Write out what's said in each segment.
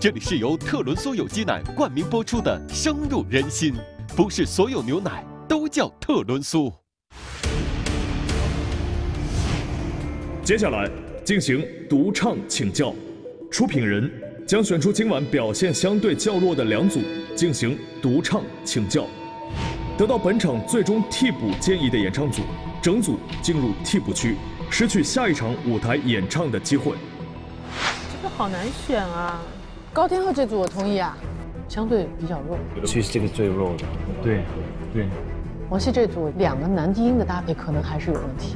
这里是由特仑苏有机奶冠名播出的《深入人心》，不是所有牛奶都叫特仑苏。接下来进行独唱请教，出品人将选出今晚表现相对较弱的两组进行独唱请教，得到本场最终替补建议的演唱组，整组进入替补区，失去下一场舞台演唱的机会。 这好难选啊！高天浩这组我同意啊，相对比较弱，其实这个最弱的。对，对。王希这组两个男低音的搭配可能还是有问题。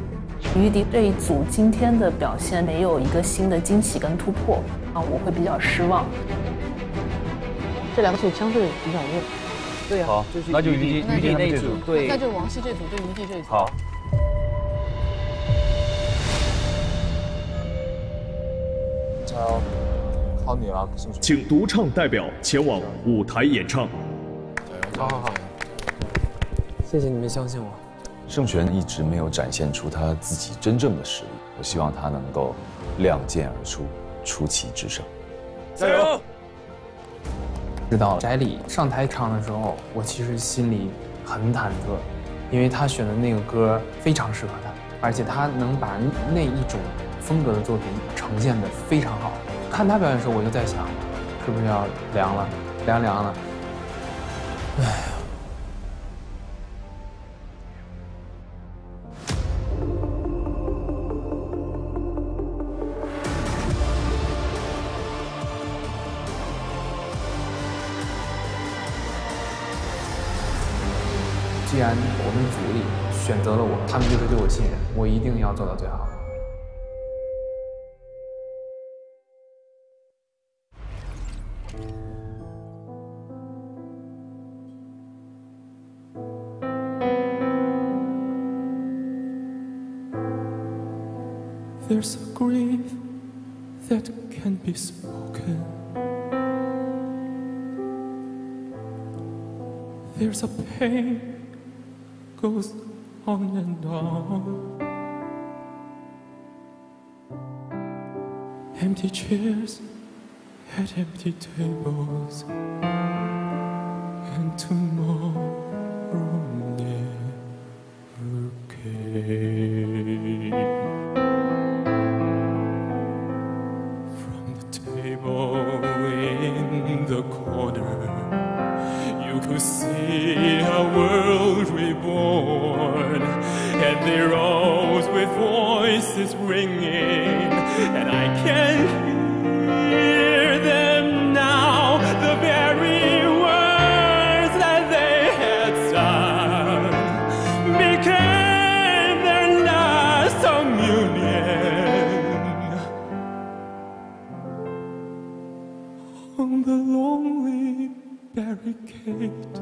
于迪这一组今天的表现没有一个新的惊喜跟突破啊，我会比较失望。这两个组相对比较弱。对啊，好，那就于迪那组对，那就王希这组对于迪这组。好。 靠你了，请独唱代表前往舞台演唱。好好好，谢谢你们相信我。盛璇一直没有展现出他自己真正的实力，我希望他能够亮剑而出，出奇制胜。加油！知道翟礼上台唱的时候，我其实心里很忐忑，因为他选的那个歌非常适合他，而且他能把那一种 风格的作品呈现的非常好，看他表演的时候我就在想，是不是要凉了，凉了。哎，既然我们组里选择了我，他们就是对我信任，我一定要做到最好。 There's a grief that can be spoken. There's a pain goes on and on. Empty chairs at empty tables, and tomorrow never came. In the corner, you could see a world reborn, and their arms with voices ringing, and I can hear them now, the very words that they had sung became their last communion. On the lonely barricade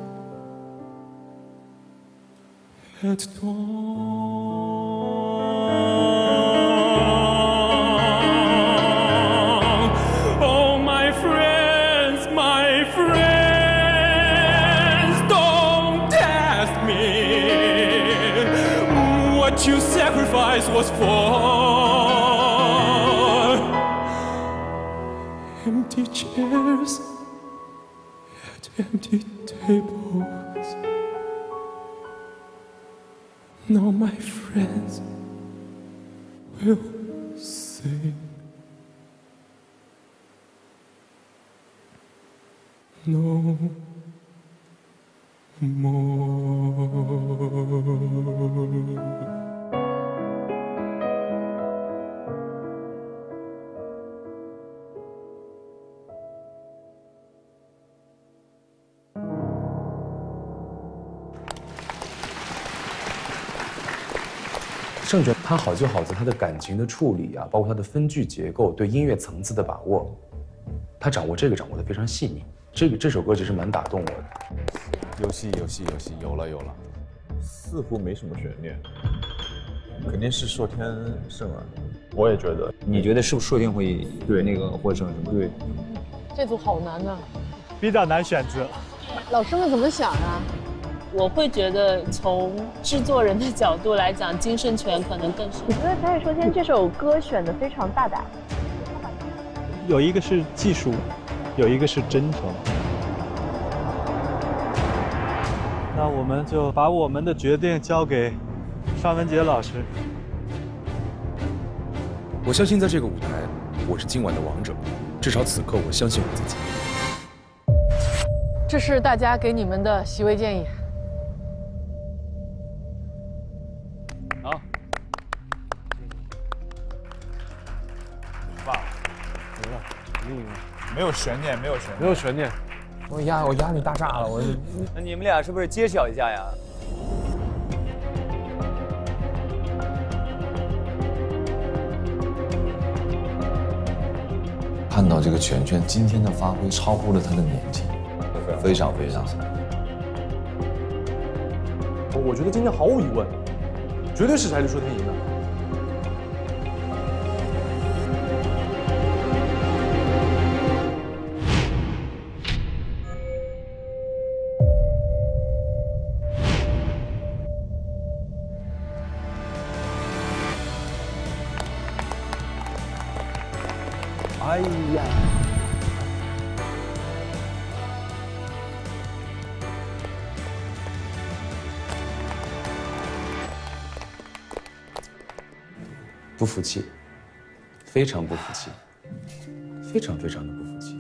at dawn. Oh, my friends, don't test me. What you sacrificed was for empty chairs at empty tables. Now my friends will sing. No more.盛璇他好就好在他的感情的处理啊，包括他的分句结构，对音乐层次的把握，他掌握得非常细腻。这首歌其实蛮打动我的。有戏，有了。似乎没什么悬念，肯定是硕天胜啊。我也觉得。你觉得是不是硕天会对那个获胜什么？对。这组好难啊，比较难选择。老师们怎么想啊？ 我会觉得，从制作人的角度来讲，金圣权可能更是。我觉得白宇说，今天这首歌选的非常大胆。有一个是技术，有一个是真诚。那我们就把我们的决定交给尚雯婕老师。我相信在这个舞台，我是今晚的王者，至少此刻我相信我自己。这是大家给你们的席位建议。 没有悬念，没有悬念，没有悬念。我压力大炸了，我。那你们俩是不是揭晓一下呀？看到这个全全今天的发挥超乎了他的年纪，非常非常。我觉得今天毫无疑问，绝对是才是周深赢的。 哎呀！不服气，非常不服气，非常非常的不服气。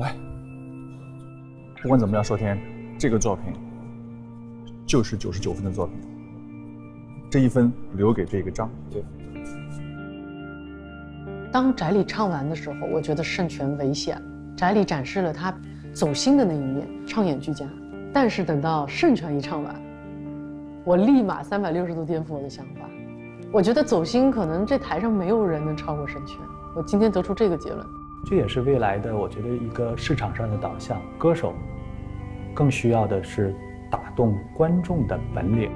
来，不管怎么样，说天，这个作品就是99分的作品，这一分留给这个章。对。 当翟礼唱完的时候，我觉得胜券危险。翟礼展示了他走心的那一面，唱演俱佳。但是等到胜券一唱完，我立马360度颠覆我的想法。我觉得走心可能这台上没有人能超过胜券。我今天得出这个结论，这也是未来的我觉得一个市场上的导向。歌手更需要的是打动观众的本领。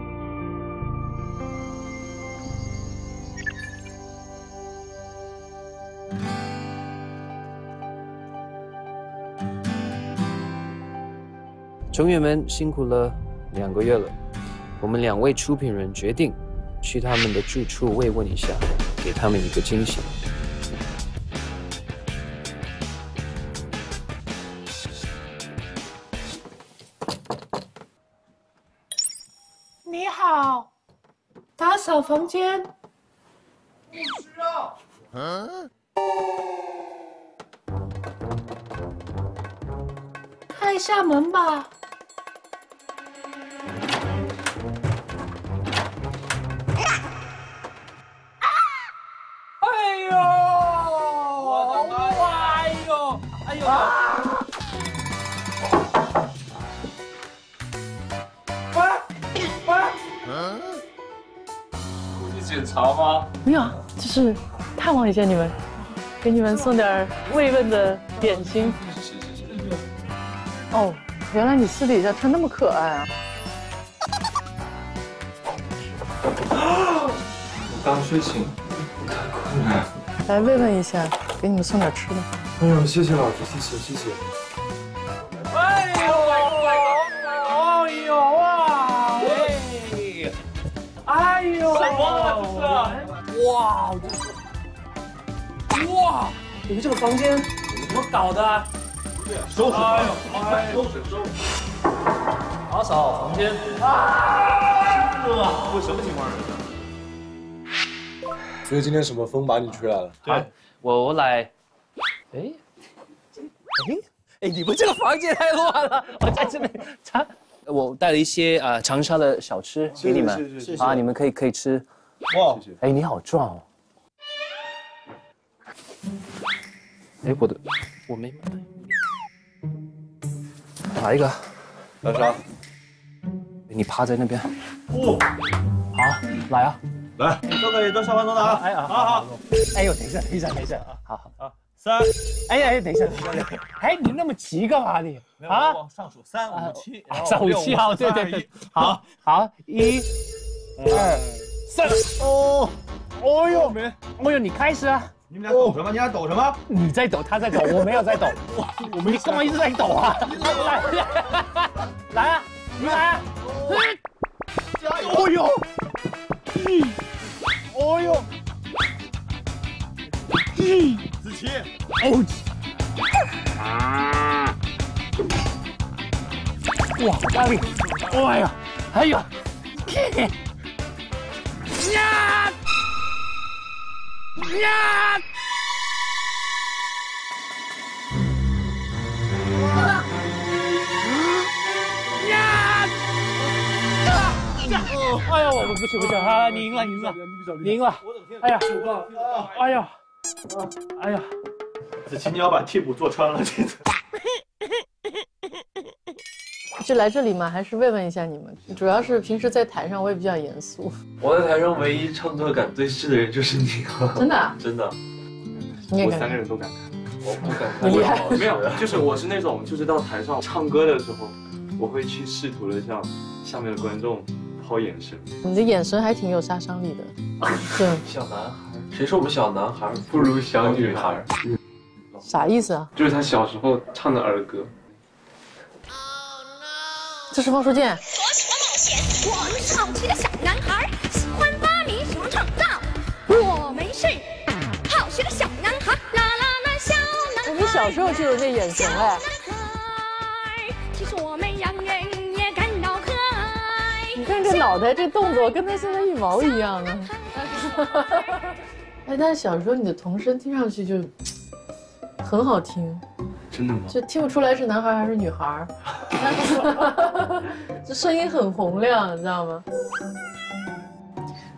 成员们辛苦了2个月了，我们2位出品人决定去他们的住处慰问一下，给他们一个惊喜。你好，打扫房间。不需要。嗯。开一下门吧。 检查吗？没有啊，就是探望一下你们，给你们送点慰问的点心。是。哦，原来你私底下穿那么可爱啊！我刚睡醒，太困了。来慰问一下，给你们送点吃的。哎呦，谢谢老师，谢谢。哎呦，哎呦哇！哎呦。 哇！哇！你们这个房间怎么搞的？收拾！哎呦！收拾！打扫房间。啊！我什么情况？所以今天什么风把你吹来了？对，我来。哎，你们这个房间太乱了！我在这边，我带了一些长沙的小吃给你们啊，你们可以吃。 哇！哎，你好壮哦！哎，我没买，哪一个？长沙。你趴在那边。哦，好，来啊！来，都可以，都上班等等啊！哎，好。哎呦，等一下啊！好。三。哎，等一下。哎，你那么急干嘛你？啊？往上数357，357，好，对，好，1、2、3，哦呦，你开始啊！你们俩抖什么？你俩抖什么？你在抖，他在抖，我没有在抖。你干嘛一直在抖啊？来啊，你来啊！加油！哦呦，哦呦，子琪。哦。哇，大力！哎呀，哎呀！嘿嘿。呀！呀！ 哎呀，我不行，啊，你赢了，你赢了！哎呀，哎呀，哎呀，子琪，你要把替补坐穿了这次。是来这里吗？还是慰问一下你们？主要是平时在台上我也比较严肃。我在台上唯一唱歌敢对视的人就是你了。真的？真的。我三个人都敢看。我不敢看。厉害。没有，就是我是那种，就是到台上唱歌的时候，我会去试图的向下面的观众。 抛眼神，你的眼神还挺有杀伤力的。对，小男孩，谁说我们小男孩不如小女孩？啥意思啊？就是他小时候唱的儿歌。这是方书建。做什么冒险？我们是好奇的小男孩，喜欢发明，喜欢创造。我们是好学的小男孩，啦啦啦，小男孩。我们小时候就有那眼神哎。其实我们让人。 你看这脑袋这动作，跟他现在一毛一样啊！哎，但是小时候你的童声听上去就很好听，真的吗？就听不出来是男孩还是女孩，这声音很洪亮，你知道吗？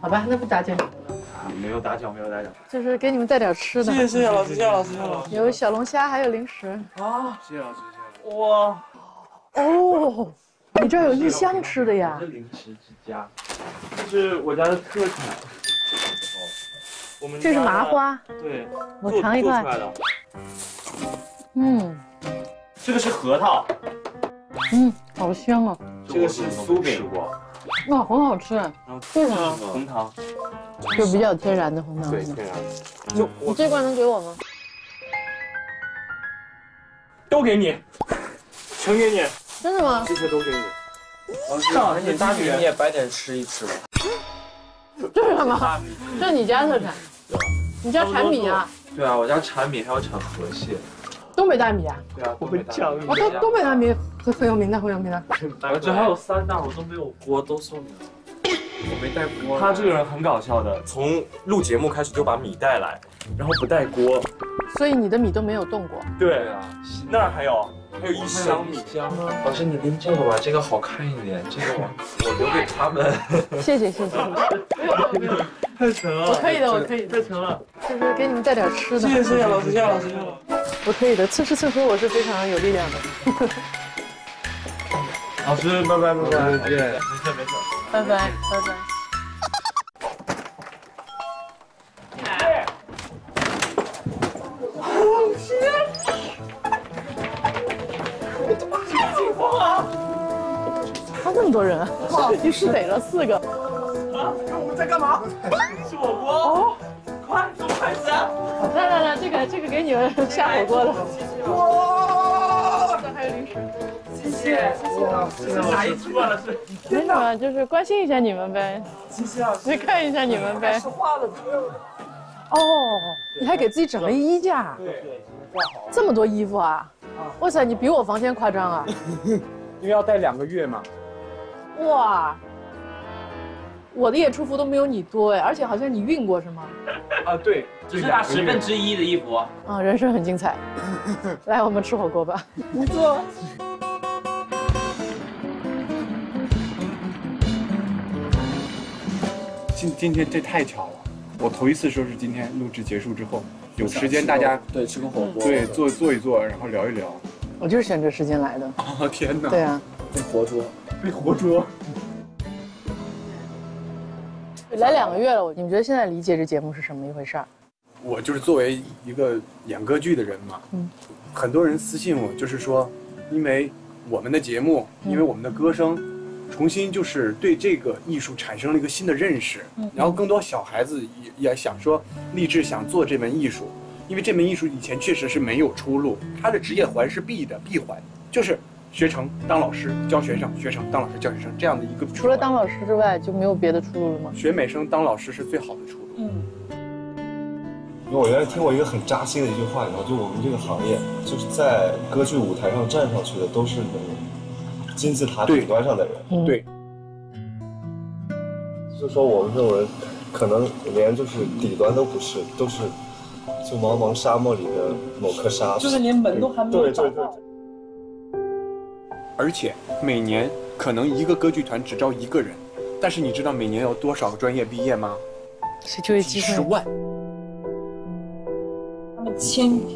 好吧，那不打搅你们了。没有打搅。就是给你们带点吃的。谢谢老师。有小龙虾，还有零食。啊，谢谢老师。哇，哦。 你这儿有异乡吃的呀？这零食之家，这是我家的特产。哦，我们这是麻花。对，我尝一块。嗯，这个是核桃。嗯，好香啊！这个是酥饼。哇，很好吃。然后这是红糖，就比较天然的红糖。对，天然。就你这罐能给我吗？都给你，全给你。 真的吗？这些都给你。上海，你大学你也白点吃一吃吧。这是什么？这是你家特产。你家产米啊？对啊，我家产米还有产河蟹。东北大米啊？对啊，我们讲。哦，东北大米很有名的，我这还有三大，我都没有锅，都送你了。我没带锅。他这个人很搞笑的，从录节目开始就把米带来，然后不带锅。所以你的米都没有动过。对啊，那儿还有。 还有一箱米浆吗？老师，你拎这个吧，这个好看一点，这个我留给他们。谢谢。没有，太沉了。我可以的。太沉了。就是给你们带点吃的。谢谢老师。我可以的，蹭吃蹭喝我是非常有力量的。老师，拜拜，再见。没事。拜拜。好吃。 他这么多人，哇！你是逮了4个。啊！我们在干嘛？吃火锅。哦，快，怎么开始？来，这个给你们下火锅了。哇！这还有零食。谢谢。哪一出啊？老师？没什么，就是关心一下你们呗。谢谢老师。看一下你们呗。说话了，不用。哦，你还给自己整了衣架。对。这么多衣服啊！ 哇塞，你比我房间夸张啊！因为要待2个月嘛。哇，我的演出服都没有你多哎，而且好像你熨过是吗？啊，对，只是他1/10的衣服。啊，人生很精彩。来，我们吃火锅吧。你坐。今天这太巧了，我头一次说是今天录制结束之后。 有时间大家对吃个火锅，对坐一坐，然后聊一聊。我就是选这时间来的。哦天哪！对啊，被活捉。来2个月了，你们觉得现在理解这节目是什么一回事儿？我就是作为一个演歌剧的人嘛，很多人私信我，就是说，因为我们的节目，因为我们的歌声，重新就是对这个艺术产生了一个新的认识。然后更多小孩子也想说。 立志想做这门艺术，因为这门艺术以前确实是没有出路。他的职业环是闭环，就是学成当老师教学生，学成当老师教学生这样的一个。除了当老师之外，就没有别的出路了吗？学美声当老师是最好的出路。嗯。因为我原来听过一个很扎心的一句话，然后就我们这个行业，就是在歌剧舞台上站上去的都是能金字塔顶端上的人。对。就说我们这种人，可能连就是底端都不是，都是就茫茫沙漠里的某颗沙。就是连门都还没有找到。而且每年可能一个歌剧团只招一个人，但是你知道每年有多少专业毕业吗？是就业机会。10万。他们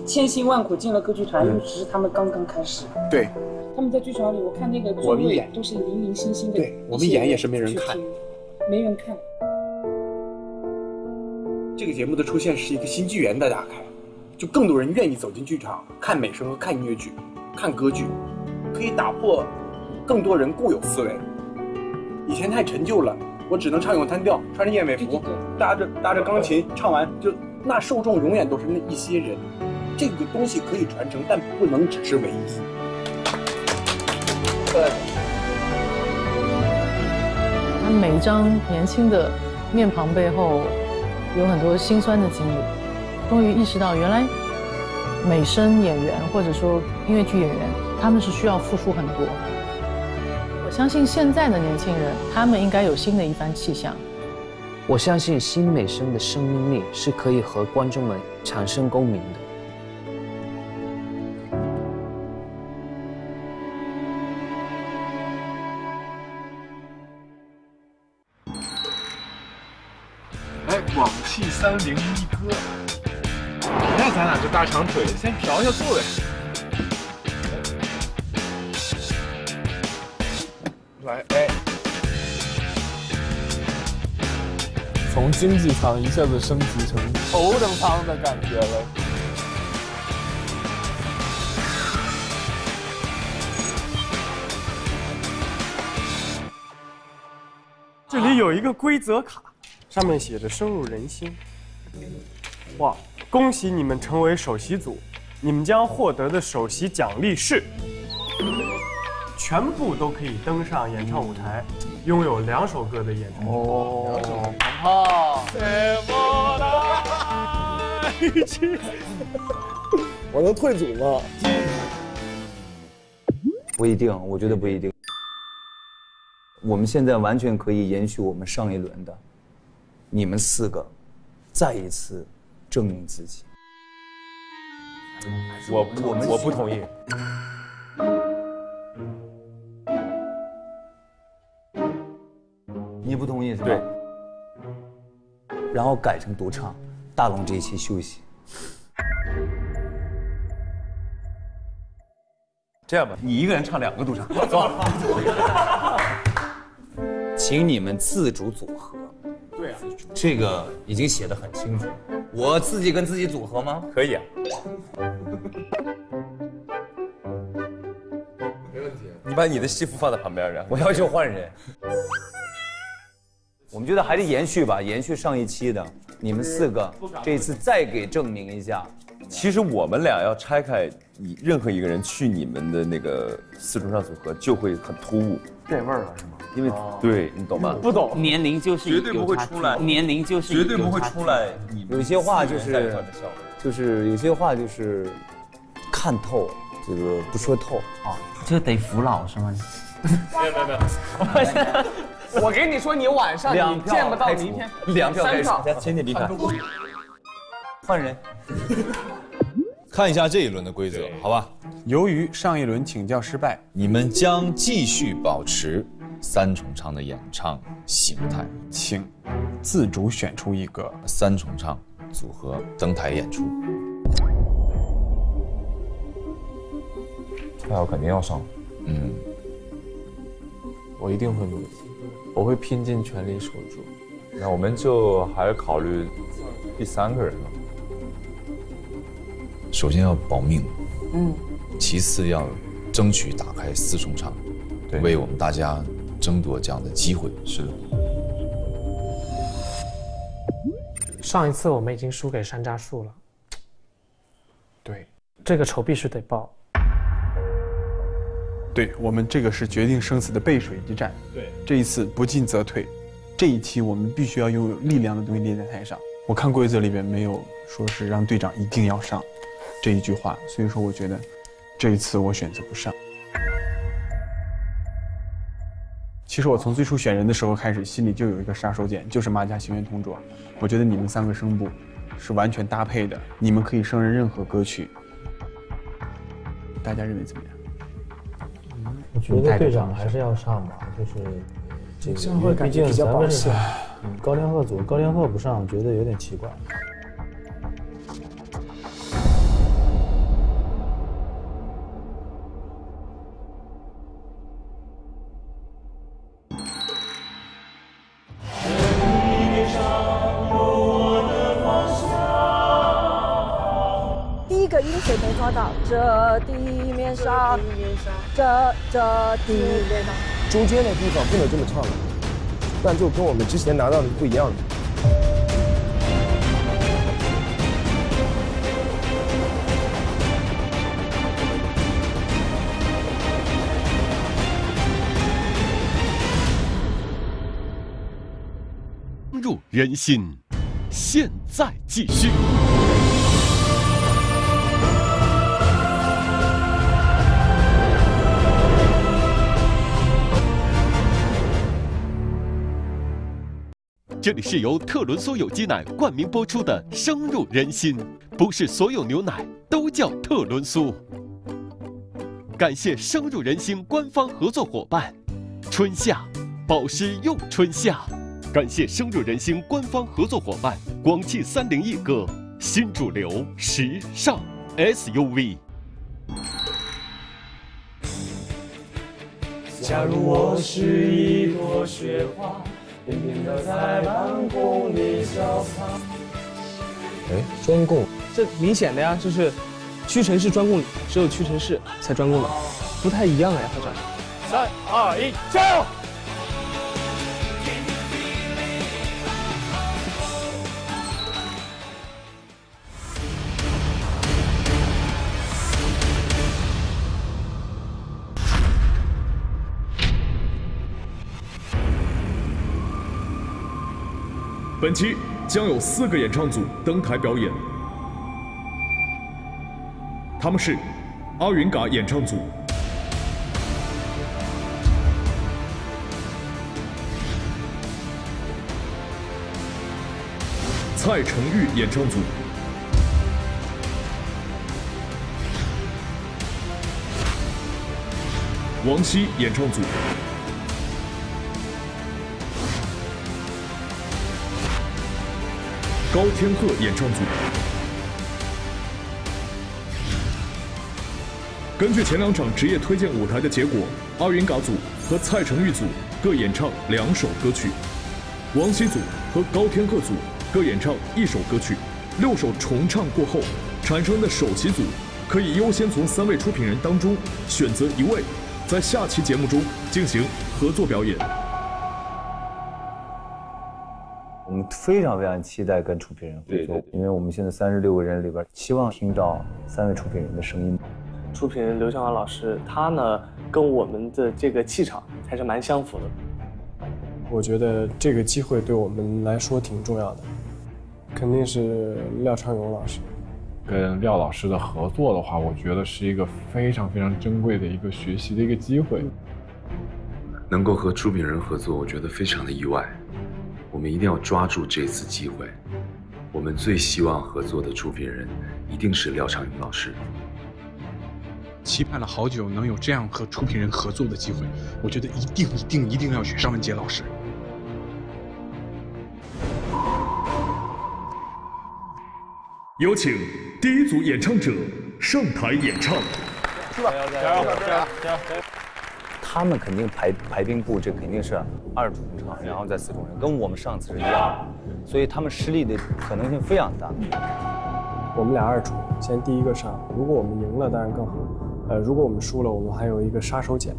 千辛万苦进了歌剧团，只是他们刚刚开始。对。他们在剧场里，我看那个座位都是零零星星的。对，我们演也是没人看。没人看。这个节目的出现是一个新纪元的打开，就更多人愿意走进剧场看美声和看音乐剧、看歌剧，可以打破更多人固有思维。以前太陈旧了，我只能唱咏叹调，穿着燕尾服，搭着钢琴唱完就，那受众永远都是那一些人。这个东西可以传承，但不能只是唯一。对。每一张年轻的面庞背后，有很多辛酸的经历。终于意识到，原来美声演员或者说音乐剧演员，他们是需要付出很多。我相信现在的年轻人，他们应该有新的一番气象。我相信新美声的生命力是可以和观众们产生共鸣的。301歌，你看咱俩这大长腿，先调一下座位。来，哎，从经济舱一下子升级成头等舱的感觉了。这里有一个规则卡，上面写着深入人心。哇！恭喜你们成为首席组，你们将获得的首席奖励是，全部都可以登上演唱舞台，拥有2首歌的演唱。哦，我能退组吗？不一定，我觉得不一定。我们现在完全可以延续我们上一轮的，你们4个。再一次证明自己。我不同意。你不同意是吧？对。然后改成独唱，大龙这一期休息。这样吧，你一个人唱2个独唱，走。请你们自主组合。对啊，这个已经写得很清楚。我自己跟自己组合吗？可以啊，没问题。你把你的西服放在旁边，然后我要求换人。我们觉得还是延续吧，延续上一期的。你们4个，这次再给证明一下。其实我们俩要拆开任何一个人去你们的那个4重唱组合，就会很突兀，变味儿了是吗？因为对，你懂吗？不懂，年龄就是绝对不会出来，年龄就是绝对不会出来。有些话就是有些话就是看透，这个不说透啊，这得服老是吗？没有没有，我给你说，你晚上你见不到明天2票，请你离开，换人。看一下这一轮的规则，好吧？由于上一轮请教失败，你们将继续保持3重唱的演唱形态，请自主选出一个3重唱组合登台演出。这条肯定要上，嗯，我一定会努力，我会拼尽全力守住。那我们就还是考虑第3个人吧。首先要保命，嗯，其次要争取打开4重唱，对，为我们大家争夺这样的机会。是的。上一次我们已经输给山楂树了，对，这个仇必须得报。对，我们这个是决定生死的背水一战。对，这一次不进则退，这一期我们必须要用力量的东西列在台上。我看规则里边没有说是让队长一定要上这一句话，所以说我觉得这一次我选择不上。其实我从最初选人的时候开始，心里就有一个杀手锏，就是马甲行员同卓。我觉得你们三个声部是完全搭配的，你们可以胜任任何歌曲。大家认为怎么样？我觉得队长还是要上吧，就是这样会感觉比较保险。高亮鹤组，高亮鹤不上，我觉得有点奇怪。第一个音准没抓到，这地面上，这地面上，中间的地方不能这么唱了。 但就跟我们之前拿到的不一样的。深入人心，现在继续。 这里是由特仑苏有机奶冠名播出的《深入人心》，不是所有牛奶都叫特仑苏。感谢《深入人心》官方合作伙伴，春夏保湿又春夏。感谢《深入人心》官方合作伙伴广汽301哥，新主流时尚 SUV。假如我是一朵雪花。 平平的在半空里潇洒。哎，专供，这明显的呀，就是屈臣氏专供，只有屈臣氏才专供的，不太一样哎，它长得。3、2、1，加油！本期将有4个演唱组登台表演，他们是阿云嘎演唱组、蔡成玉演唱组、王希演唱组。 高天鹤演唱组。根据前两场职业推荐舞台的结果，阿云嘎组和蔡成玉组各演唱2首歌曲，王希组和高天鹤组各演唱1首歌曲。6首重唱过后产生的首席组，可以优先从3位出品人当中选择1位，在下期节目中进行合作表演。 我们非常非常期待跟出品人合作，因为我们现在36个人里边，希望听到3位出品人的声音。出品人刘向华老师，他呢跟我们的这个气场还是蛮相符的。我觉得这个机会对我们来说挺重要的，肯定是廖昌永老师。跟廖老师的合作的话，我觉得是一个非常非常珍贵的一个学习的一个机会。能够和出品人合作，我觉得非常的意外。 我们一定要抓住这次机会。我们最希望合作的出品人一定是廖昌永老师。期盼了好久能有这样和出品人合作的机会，我觉得一定要选尚雯婕老师。有请第1组演唱者上台演唱。是吧？加油！ 他们肯定排兵布阵，肯定是2主唱，然后再4主人，跟我们上次是一样的，所以他们失利的可能性非常大。我们俩2主先第一个上，如果我们赢了当然更好，如果我们输了，我们还有一个杀手锏。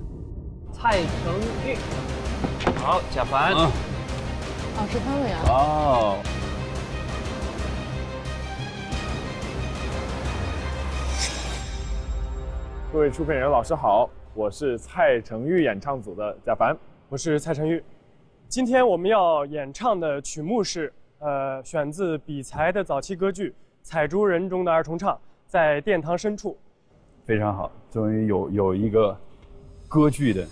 蔡成玉，好，贾凡，是潘玮良。哦。各位出品人老师好。 我是蔡成玉演唱组的贾凡，我是蔡成玉。今天我们要演唱的曲目是选自比才的早期歌剧《采竹人》中的二重唱，在殿堂深处。非常好，终于有一个歌剧的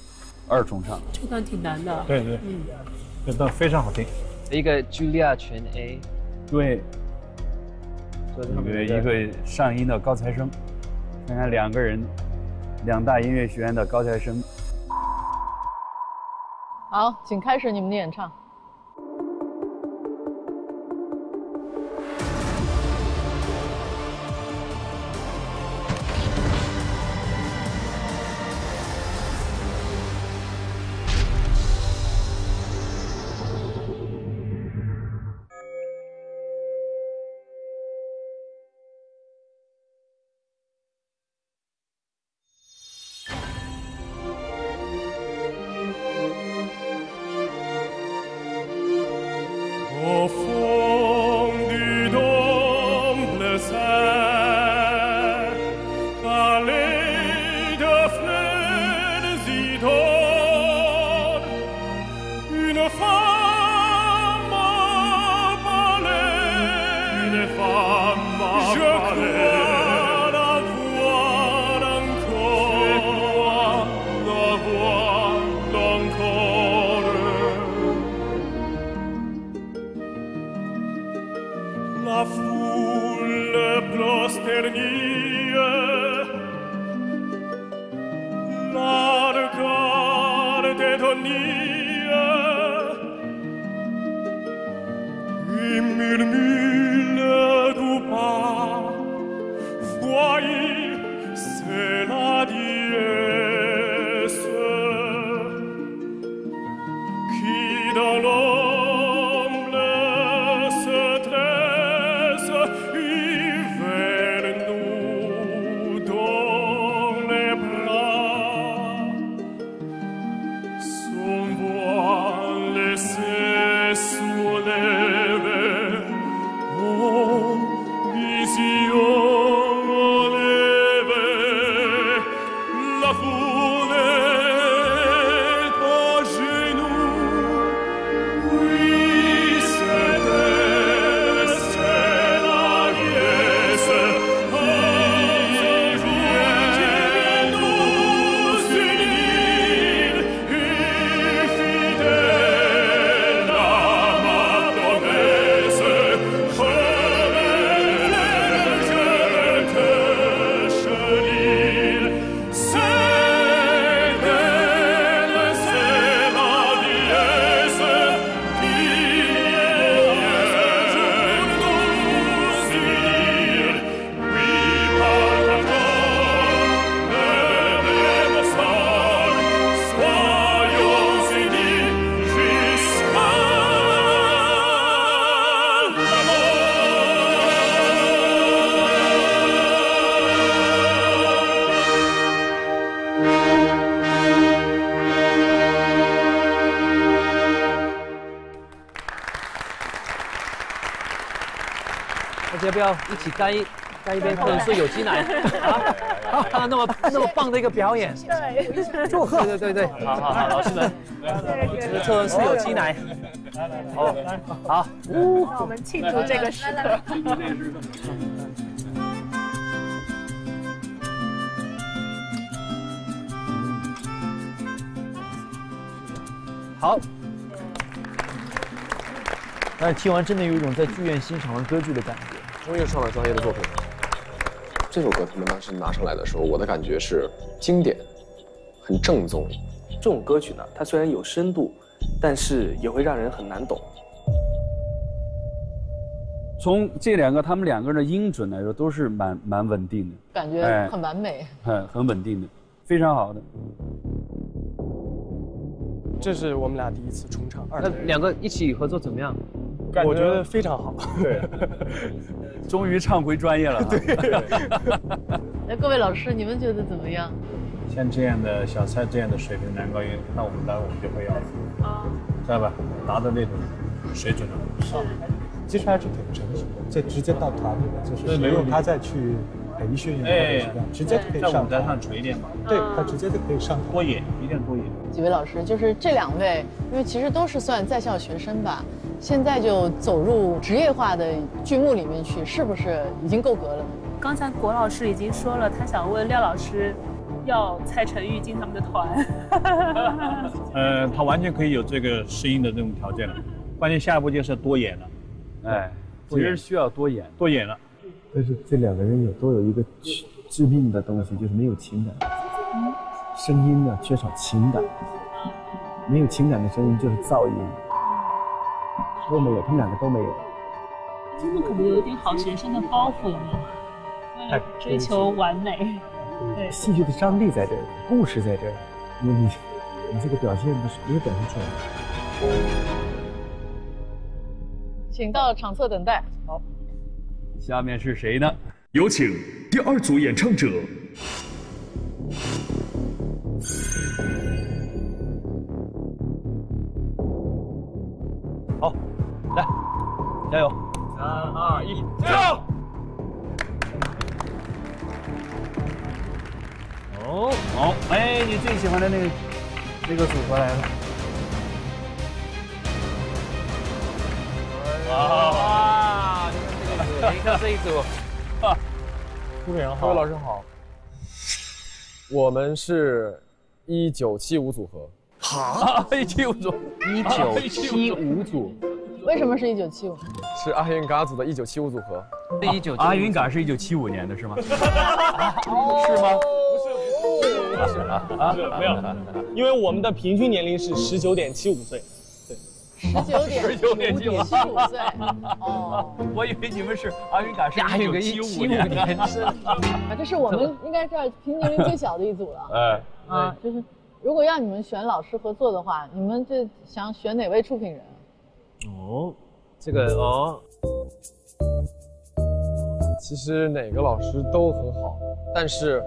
二重唱。这段挺难的。对对，嗯，这段非常好听。一个 Giulia 全 A。对。 一个上音的高材生，看看两个人，两大音乐学院的高材生。好，请开始你们的演唱。要不要一起干一杯？或者说有机奶啊？啊，那么棒的一个表演，对，祝贺！对对对，好好好，老师们，这个测试有机奶，好，好，那我们庆祝这个时刻。好。 但是听完真的有一种在剧院欣赏完歌剧的感觉，终于上了专业的作品。这首歌他们当时拿上来的时候，我的感觉是经典，很正宗。这种歌曲呢，它虽然有深度，但是也会让人很难懂。从这两个他们两个人的音准来说，都是蛮稳定的，感觉很完美，很稳定的，非常好的。 这是我们俩第一次重唱二重。那两个一起合作怎么样？我觉得非常好。对，终于唱回专业了。对。那各位老师，你们觉得怎么样？像这样的小蔡这样的水平男高音，那我们当然我们就会要，啊，知道吧？达到那种水准了。是。其实还是挺成熟的，这直接到团里了，就是没有他再去培训，哎，直接可以上舞台上锤炼嘛。对，他直接就可以上脱野，一定脱野。 几位老师，就是这两位，因为其实都是算在校学生吧，现在就走入职业化的剧目里面去，是不是已经够格了呢？刚才国老师已经说了，他想问廖老师，要蔡晨玉进他们的团。他完全可以有这个适应的这种条件了。关键下一步就是多演了，哎，其实需要多演，多演了。但是这两个人都有一个致命的东西，就是没有情感，声音呢缺少情感，没有情感的声音就是噪音。 都没有，他们两个都没有。真的可能有一点好学生的包袱了，为了追求完美。对，戏剧的张力在这儿，故事在这儿，你这个表现不是没有表现出来。请到场侧等待。好，下面是谁呢？有请第二组演唱者。 加油！3、2、1，加油！哦，好，哎，你最喜欢的那个组合来了。哇，你看这一组，朱志阳好，各位老师好。我们是1975组合。哈，1975组。 为什么是1975？是阿云嘎组的1975组合。阿云嘎是1975年的是吗？是吗？不是，不是啊，没有，因为我们的平均年龄是19.75岁。对，19.75岁。哦，我以为你们是阿云嘎是1975年的。是，这是我们应该是平均年龄最小的一组了。哎，啊，就是如果让你们选老师合作的话，你们最想选哪位出品人？ 哦，这个哦，其实哪个老师都很好，但是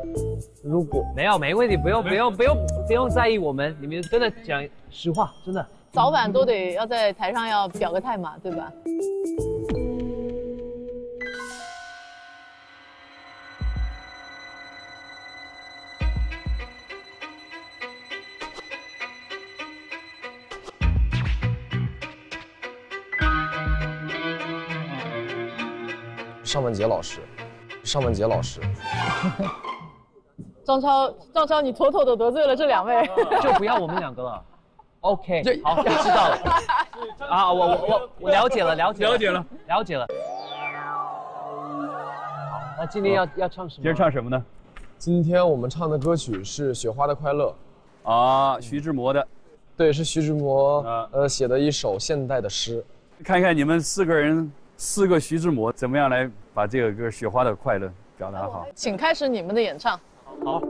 如果没问题，不用在意我们，你们真的讲实话，真的早晚都得要在台上要表个态嘛，对吧？尚雯婕老师，张超，你妥妥的得罪了这两位，就不要我们两个了。OK， 好，我知道了。啊，我了解了。好，那今天要唱什么？今天唱什么呢？今天我们唱的歌曲是《雪花的快乐》，啊，徐志摩的，对，是徐志摩写的一首现代的诗。看看你们四个人。 4个徐志摩怎么样来把这个歌《雪花的快乐》表达好？请开始你们的演唱。好。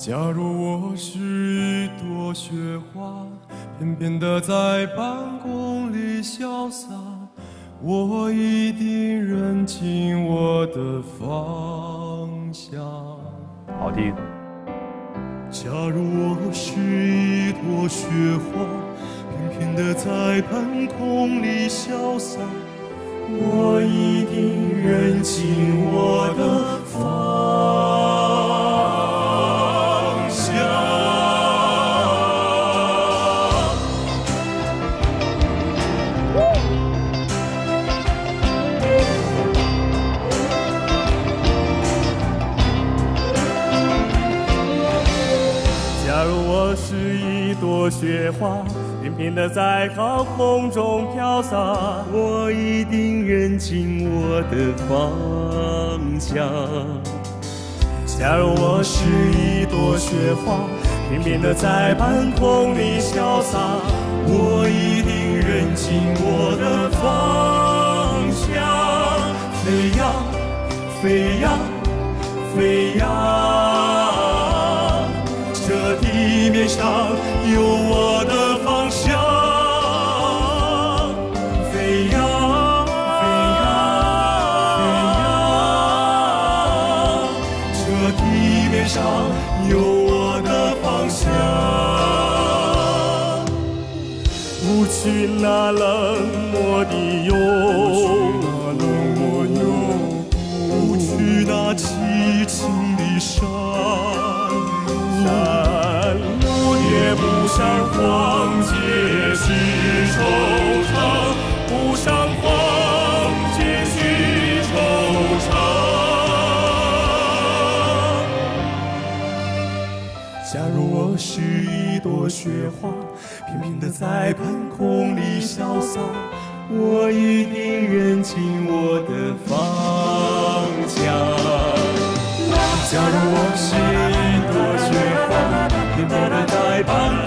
假如我是一朵雪花，翩翩地在半空里潇洒，我一定认清我的方向。好听。假如我是一朵雪花，翩翩地在半空里潇洒，我一定认清我的方向。 雪花翩翩地在高空中飘洒，我一定认清我的方向。假如我是一朵雪花，翩翩地在半空里潇洒，我一定认清我的方向，飞呀飞呀，飞呀，这地面上有我的方向。飞呀，飞呀，这地面上有我的方向。无惧那冷漠的拥。 不上黄阶去惆怅，不上黄阶去惆怅。假如我是一朵雪花，平平的在半空里潇洒，我一定认清我的方向。假如我是一朵雪花，平平的在半空。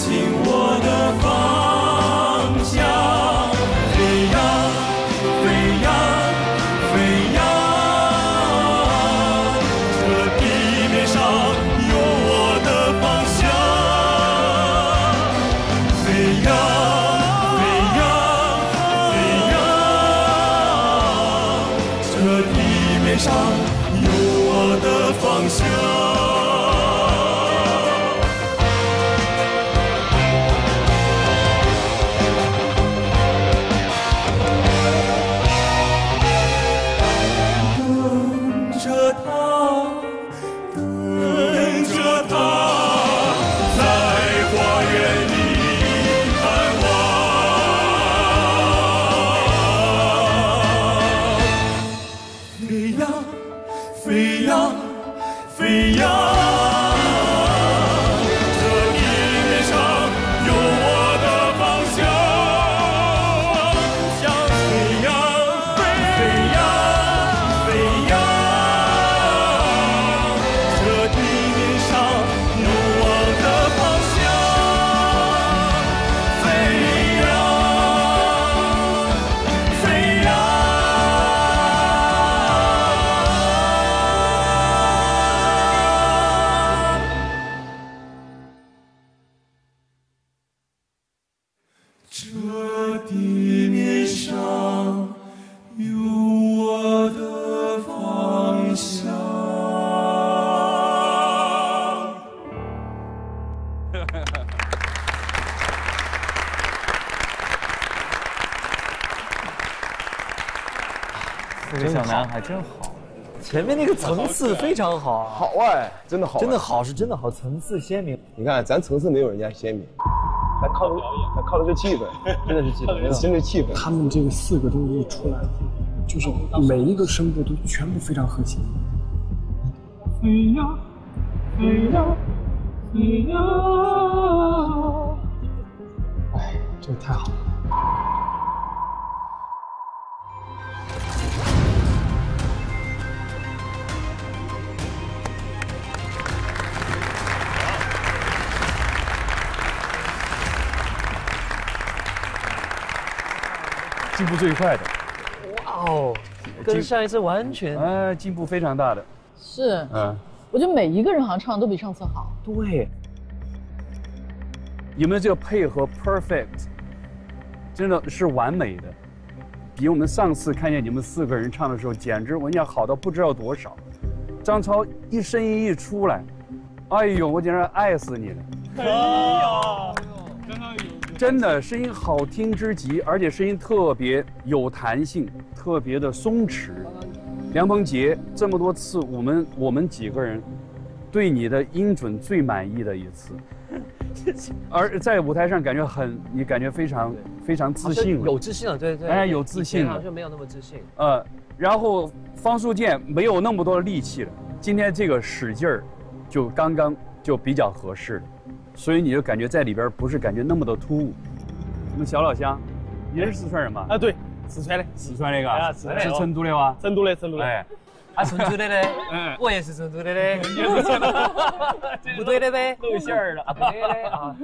请我的方向，飞呀，飞呀，飞呀，这地面上有我的方向，飞呀，飞呀，飞呀，这地面上有我的方向。 真好，前面那个层次非常好，好哎，真的好，真的好是真的好，层次鲜明。你看咱层次没有人家鲜明，咱靠的表演，咱靠的是气氛，真的是气氛，真的是气氛。他们这个四个东西一出来，就是每一个声部都全部非常和谐。飞呀，飞呀，飞呀！哎，这个太好了。 进步最快的，哇哦，跟上一次完全进步非常大的，是，我觉得每一个人好像唱的都比上次好。对，有没有这个配合 perfect， 真的是完美的，比我们上次看见你们四个人唱的时候，简直我讲好到不知道多少。张超一声音一出来，哎呦，我简直爱死你了。哎呀，刚刚有。 真的声音好听之极，而且声音特别有弹性，特别的松弛。梁鹏杰这么多次，我们几个人对你的音准最满意的一次，而在舞台上感觉你感觉非常自信了，有自信了，对对，哎，有自信了，好像没有那么自信。然后方素剑没有那么多的力气了，今天这个使劲儿，就刚刚就比较合适了。 所以你就感觉在里边不是感觉那么的突兀。我们小老乡，你是四川人吗？啊，对，四川的，四川那个啊，是成都的哇，成都的，成都的。哎，啊，成都的嘞，我也是成都的嘞，不对的呗，露馅儿了啊，不对的啊。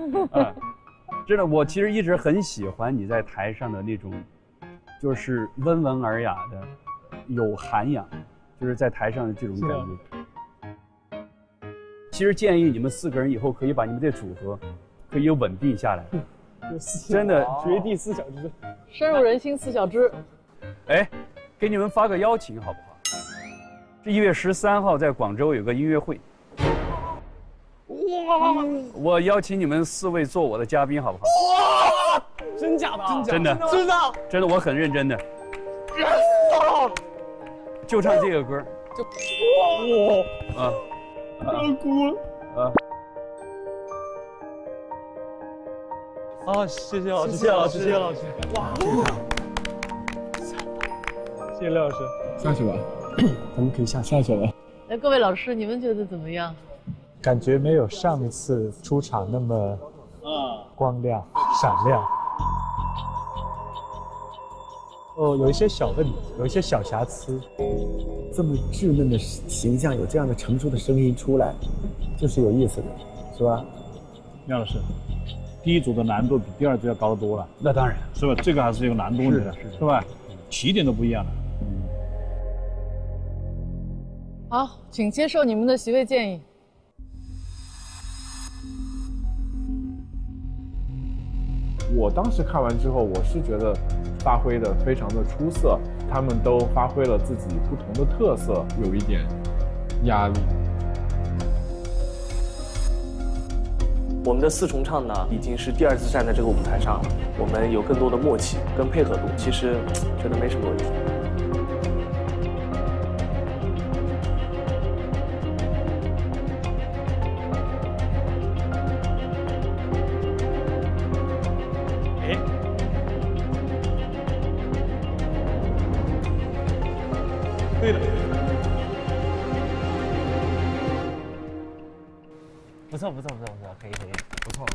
真的，我其实一直很喜欢你在台上的那种，就是温文尔雅的，有涵养，就是在台上的这种感觉。其实建议你们4个人以后可以把你们这组合可以稳定下来，真的绝地四小只，深入人心四小只。哎，给你们发个邀请好不好？1月13号在广州有个音乐会。 哇！我邀请你们4位做我的嘉宾，好不好？哇！真假的？真的？真的？真的，我很认真的。就唱这个歌，就哇！啊！要哭了！啊！啊！谢谢老师，谢谢老师，谢谢老师。哇！谢谢廖老师。下去吧，咱们可以下去了。哎，各位老师，你们觉得怎么样？ 感觉没有上一次出场那么光亮、闪亮。哦，有一些小问题，有一些小瑕疵。这么稚嫩的形象，有这样的成熟的声音出来，就是有意思的，是吧？廖老师，第一组的难度比第2组要高得多了。那当然，是吧？这个还是有难度问题的， 是吧？起点都不一样了。好，请接受你们的席位建议。 我当时看完之后，我是觉得发挥的非常的出色，他们都发挥了自己不同的特色，有一点压力。我们的4重唱呢，已经是第2次站在这个舞台上了，我们有更多的默契跟配合度，其实觉得没什么问题。不错，可以，不错。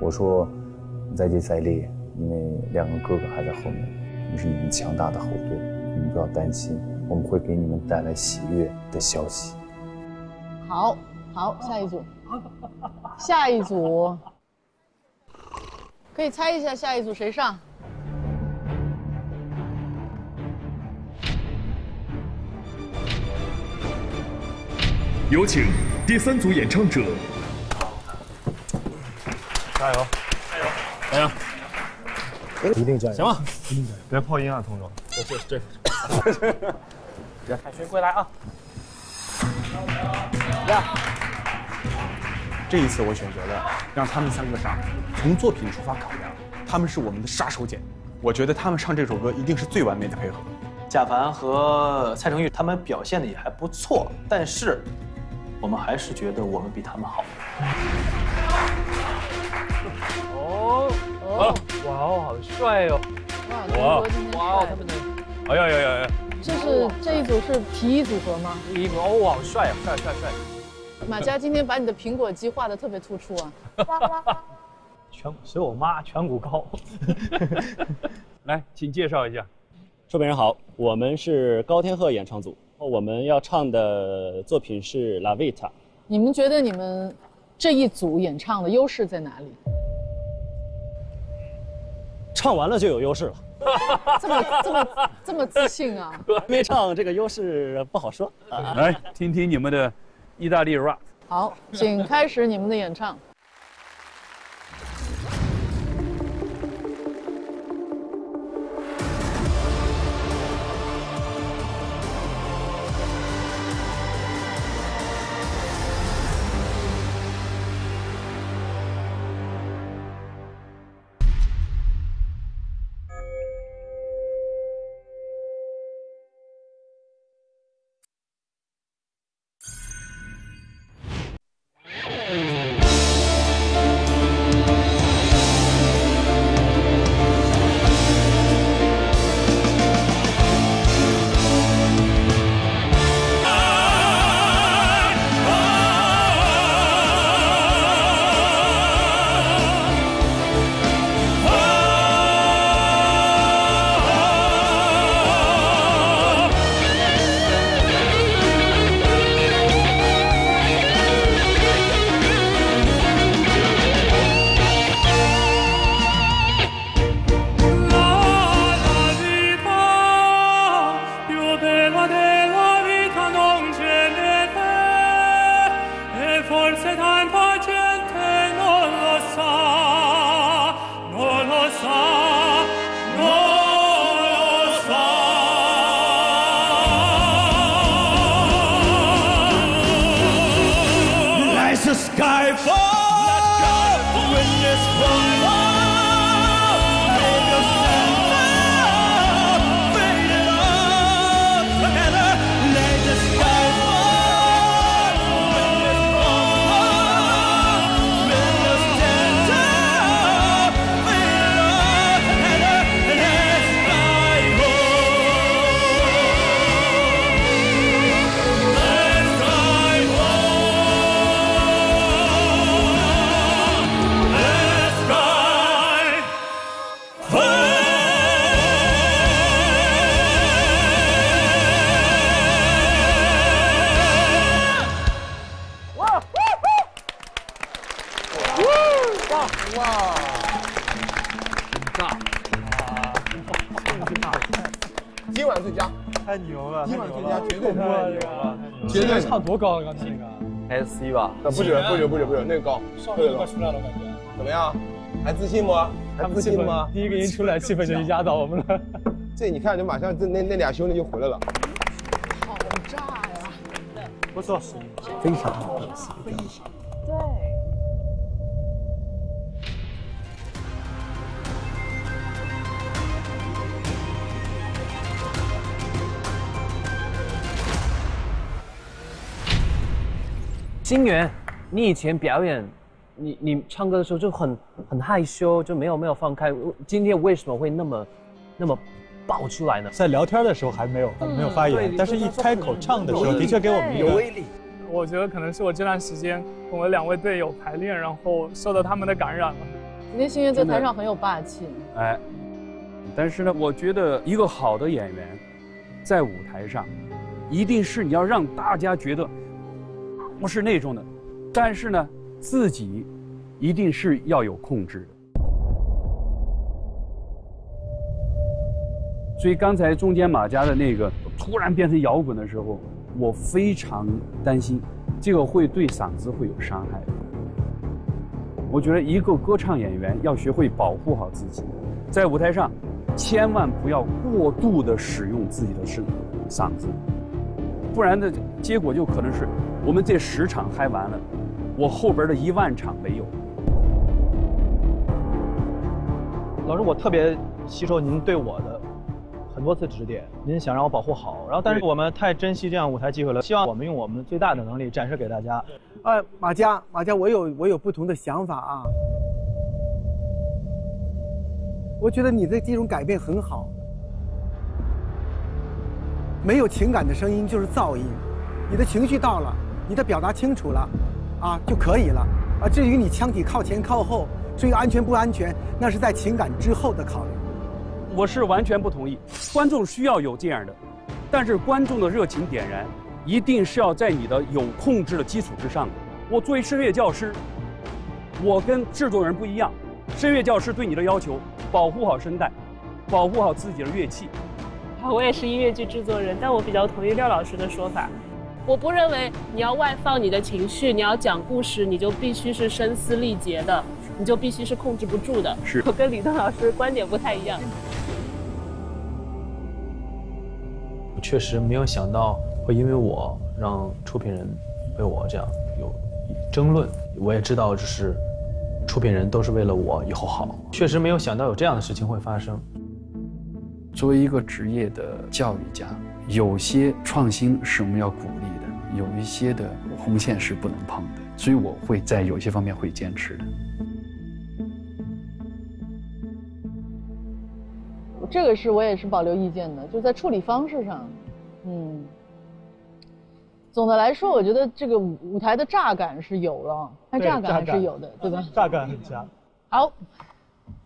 我说，再接再厉，因为2个哥哥还在后面，我们是你们强大的后盾，你们不要担心，我们会给你们带来喜悦的消息。好，下一组。可以猜一下下一组谁上？有请第3组演唱者。加油！一定加油！行吗？一定加油！别破音啊，童总。这。来，海巡归来啊！来。 这一次我选择了让他们3个上，从作品出发考量，他们是我们的杀手锏。我觉得他们唱这首歌一定是最完美的配合。贾凡和蔡成玉他们表现的也还不错，但是我们还是觉得我们比他们好。哦，哇哦，好帅哦！哇哦，他们的，哎呀！这是这一组是皮衣组合吗？皮衣组哦，好帅啊，帅！ 马佳今天把你的苹果肌画的特别突出啊！随我妈，颧骨高。来，请介绍一下。主持人好，我们是高天鹤演唱组，我们要唱的作品是《La Vita》。你们觉得你们这一组演唱的优势在哪里？唱完了就有优势了。这么自信啊！没唱这个优势不好说。来，听听你们的。 意大利 rap， 好，请开始你们的演唱。a skyfall. Witness one love. Make us stand up. Fade it all together. Let the skyfall. Witness one love. Make us stand up. Fade it all together. Let the skyfall. Let the skyfall.今晚最佳，太牛了！今晚最佳绝对不会有，绝对唱多高啊！刚才那个 SC 吧，不止，那个高，上一个出来了感觉。怎么样？还自信不？还自信吗？第一个音出来，气氛就压倒我们了。这你看，就马上那俩兄弟就回来了。好炸呀！不错，非常好，非常好。对。 心源，你以前表演，你唱歌的时候就很害羞，就没有放开。今天为什么会那么爆出来呢？在聊天的时候还没有发言，但是一开口唱的时候，的确给我们有威力。我觉得可能是我这段时间跟我两位队友排练，然后受到他们的感染了。今天心源在台上很有霸气。哎，但是呢，我觉得一个好的演员，在舞台上，一定是你要让大家觉得。 不是那种的，但是呢，自己一定是要有控制的。所以刚才中间马家的那个突然变成摇滚的时候，我非常担心，这个会对嗓子会有伤害的。我觉得一个歌唱演员要学会保护好自己，在舞台上千万不要过度的使用自己的嗓子，不然的结果就可能是。 我们这10场嗨完了，我后边的1万场没有。老师，我特别吸收您对我的很多次指点，您想让我保护好，然后但是我们太珍惜这样舞台机会了，希望我们用我们最大的能力展示给大家。马佳，我有不同的想法啊。我觉得你的这种改变很好，没有情感的声音就是噪音，你的情绪到了。 你的表达清楚了，啊就可以了啊。至于你腔体靠前靠后，至于安全不安全，那是在情感之后的考虑。我是完全不同意，观众需要有这样的，但是观众的热情点燃，一定是要在你的有控制的基础之上的。我作为声乐教师，我跟制作人不一样，声乐教师对你的要求，保护好声带，保护好自己的乐器。我也是音乐剧制作人，但我比较同意廖老师的说法。 我不认为你要外放你的情绪，你要讲故事，你就必须是声嘶力竭的，你就必须是控制不住的。是我跟李登老师观点不太一样。我确实没有想到会因为我让出品人为我这样有争论，我也知道就是出品人都是为了我以后好，确实没有想到有这样的事情会发生。作为一个职业的教育家。 有些创新是我们要鼓励的，有一些的红线是不能碰的，所以我会在有些方面会坚持的。这个是我也是保留意见的，就在处理方式上，嗯，总的来说，我觉得这个舞台的炸感是有了，它炸感还是有的，对吧？炸感很强。好，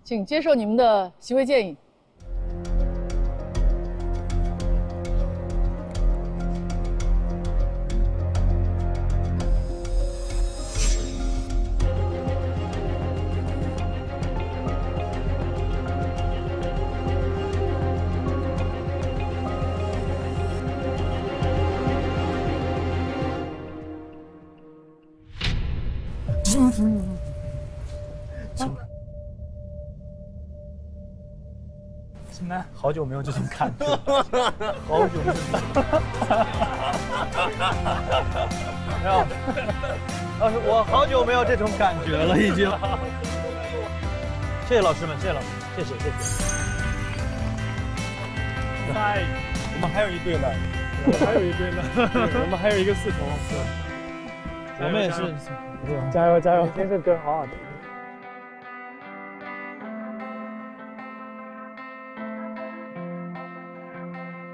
请接受你们的行为建议。 现在好久没有这种感觉，好久没有。是吧？老师，我好久没有这种感觉了，已经。谢谢老师们，谢谢老师，谢谢谢谢。在，我们还有一队呢，还有一队呢，我们还有一个四重。我们也是，加油加油！这首歌好好听。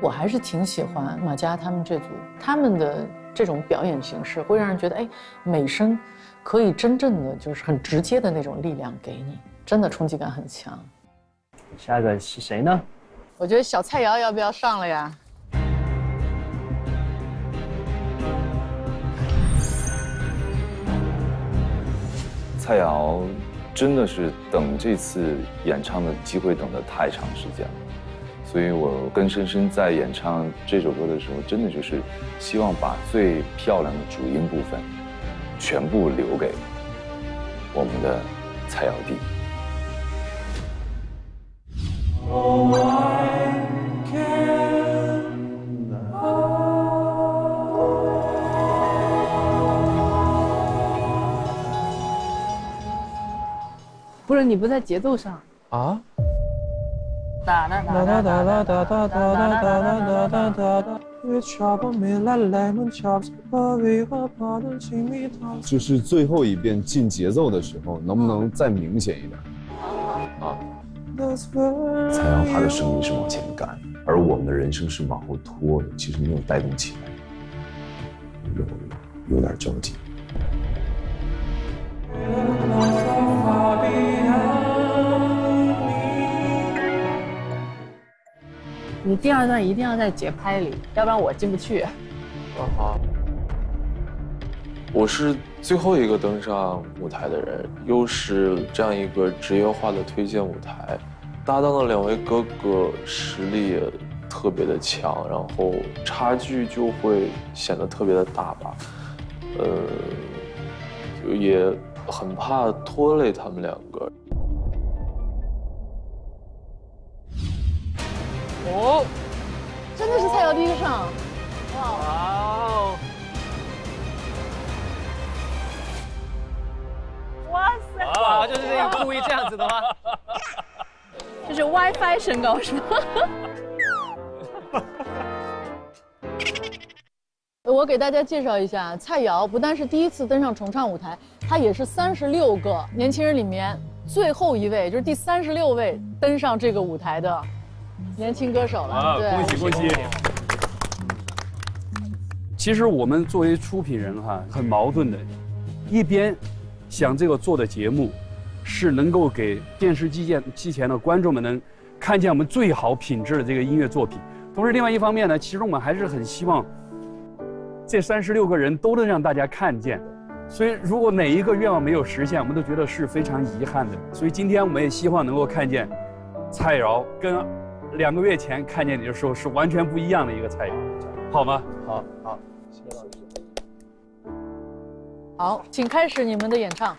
我还是挺喜欢马嘉他们这组，他们的这种表演形式会让人觉得，哎，美声可以真正的就是很直接的那种力量给你，真的冲击感很强。下一个是谁呢？我觉得小菜肴要不要上了呀？菜肴真的是等这次演唱的机会等得太长时间了。 所以我跟深深在演唱这首歌的时候，真的就是希望把最漂亮的主音部分全部留给我们的蔡瑶弟。不是你不在节奏上啊？ 就是最后一遍进节奏的时候，能不能再明显一点？啊！蔡瑶她的声音是往前赶，而我们的人生是往后拖的，其实没有带动起来，有点着急。 你第二段一定要在节拍里，要不然我进不去。好，我是最后一个登上舞台的人，又是这样一个职业化的推荐舞台，搭档的两位哥哥实力也特别的强，然后差距就会显得特别的大吧。也很怕拖累他们两个。 哦，真的是蔡瑶第一个上，哇哦！哇塞！哇，就是这样故意这样子的吗？这是 WiFi 身高是吗？我给大家介绍一下，蔡瑶不但是第一次登上重唱舞台，她也是36个年轻人里面最后一位，就是第36位登上这个舞台的。 年轻歌手了，啊、对，恭喜恭喜！其实我们作为出品人哈，很矛盾的，一边想这个做的节目是能够给电视机前的观众们能看见我们最好品质的这个音乐作品，同时另外一方面呢，其实我们还是很希望这36个人都能让大家看见。所以如果哪一个愿望没有实现，我们都觉得是非常遗憾的。所以今天我们也希望能够看见蔡瑶跟 2个月前看见你的时候是完全不一样的一个菜肴，好吗？好，好，谢谢老师。好，请开始你们的演唱。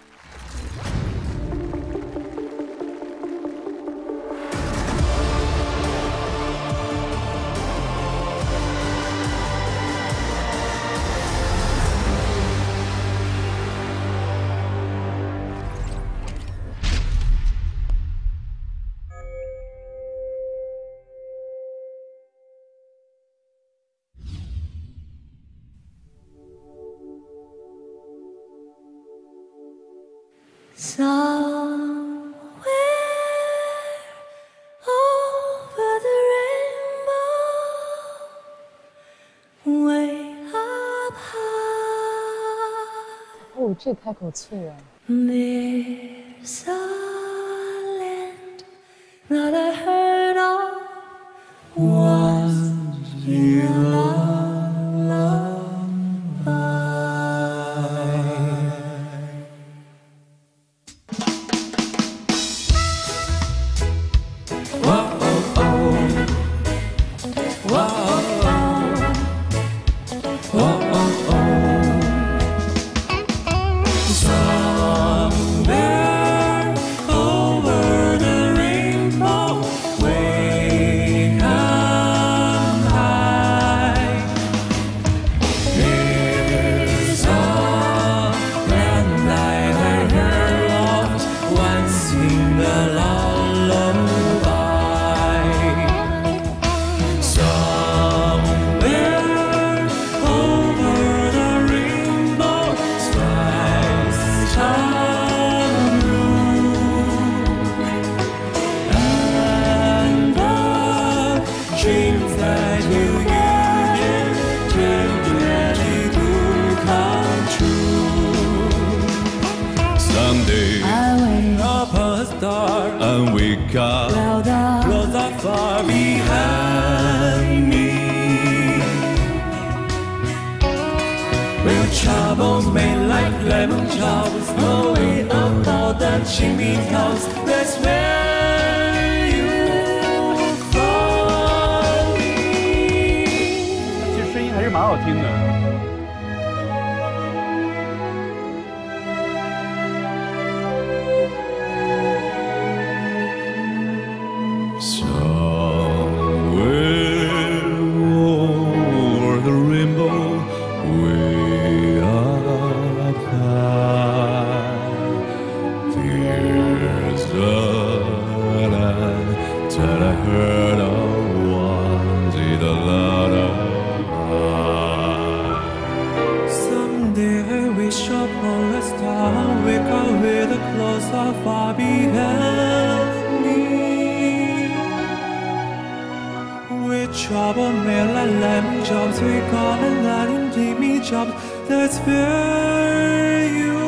哦，这太口气了。Somewhere over the rainbow when we got love that far behind me. Where troubles made like lemon drops, no way about the chimney tops. That's where you found me. 其实声音还是蛮好听的。 Trouble made like lemon drops, we got a lot of Jimmy drops. That's where you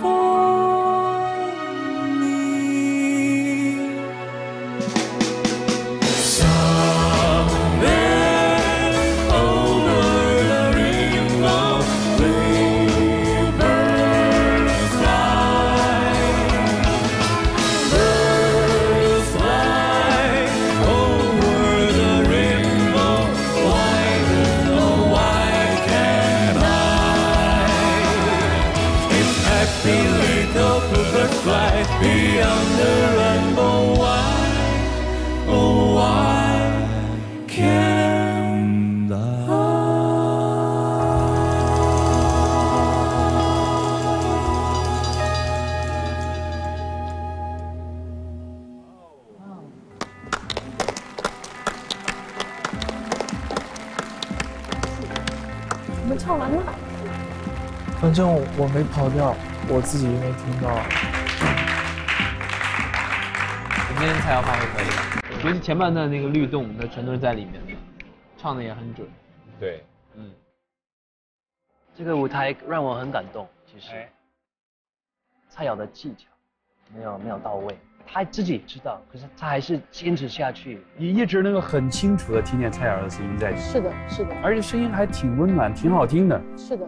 found me. Somewhere over the rainbow, birds fly, birds fly. Fly beyond the rainbow, why, oh why can't I？ 我们唱完了，反正我没跑调，我自己也没听到。 今天才要发挥可以，我觉得前半段那个律动，那全都是在里面的，唱的也很准。对，嗯，这个舞台让我很感动。其实，蔡瑶的技巧没有到位，他自己知道，可是他还是坚持下去。你一直能够很清楚的听见蔡瑶的声音在。是的，是的。而且声音还挺温暖，挺好听的。是的。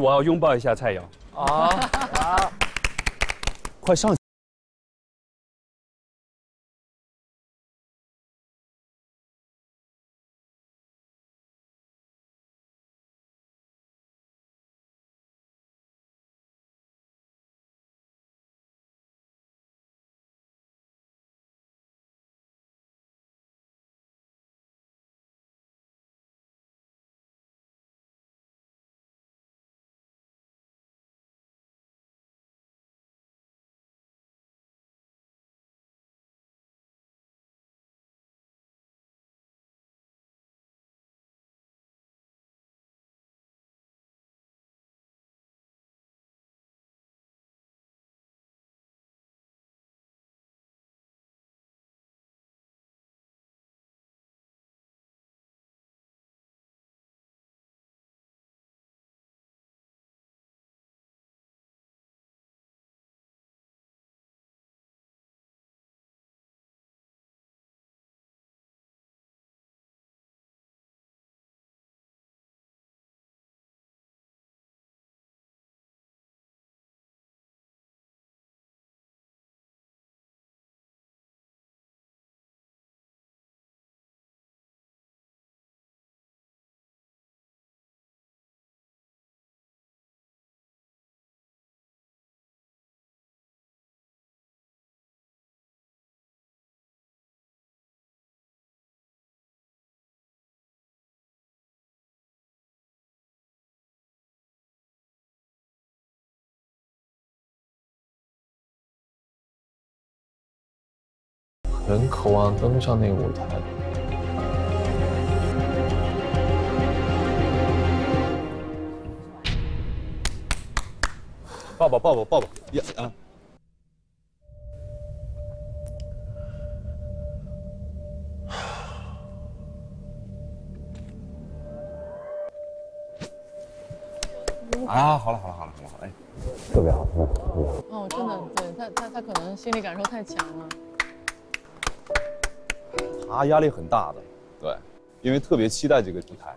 我要拥抱一下蔡瑶。啊，好，快上！很渴望登上那个舞台，抱抱，呀啊！啊，好了，哎，特别好，哦，真的，对他可能心理感受太强了，他压力很大的，对，因为特别期待这个舞台。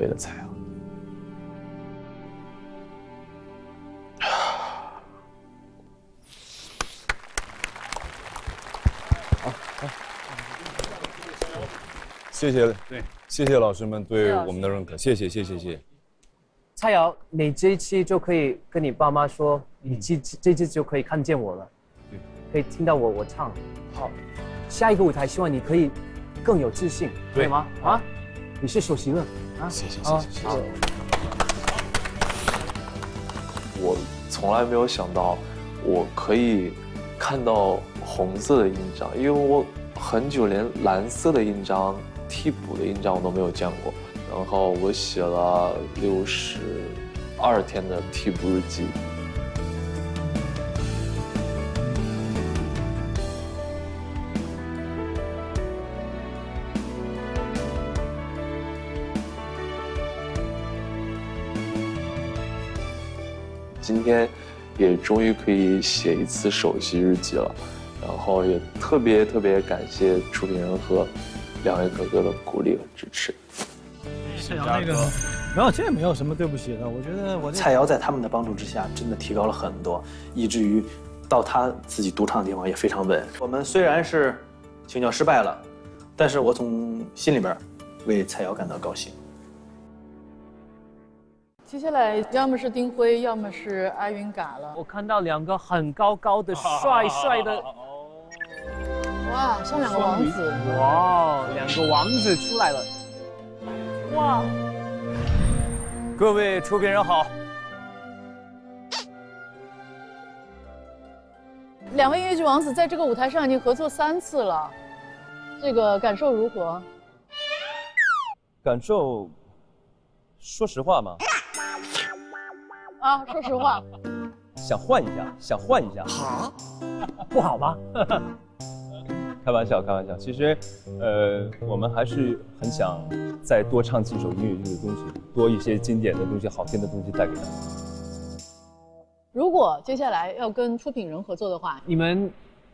为了采阳，好，谢谢，对，谢谢老师们对我们的认可，谢谢。蔡瑶，你这一期就可以跟你爸妈说，你这期就可以看见我了，对，可以听到我唱。好，下一个舞台，希望你可以更有自信，对吗？啊，你是首席了。 谢谢。我从来没有想到我可以看到红色的印章，因为我很久连蓝色的印章、替补的印章我都没有见过。然后我写了62天的替补日记。 今天也终于可以写一次首席日记了，然后也特别感谢出品人和两位哥哥的鼓励和支持。蔡瑶那个，没有，这也没有什么对不起的。我觉得我蔡瑶在他们的帮助之下，真的提高了很多，以至于到他自己独唱的地方也非常稳。我们虽然是请教失败了，但是我从心里边为蔡瑶感到高兴。 接下来要么是丁辉，要么是艾云嘎了。我看到两个很高的、帅的，哇，像两个王子。哇，两个王子出来了。哇！各位出品人好。两位音乐剧王子在这个舞台上已经合作3次了，这个感受如何？感受，说实话嘛。 啊，说实话，想换一下，好，不好吗？开玩笑。其实，我们还是很想再多唱几首音乐剧的东西，多一些经典的东西、好听的东西带给大家。如果接下来要跟出品人合作的话，你们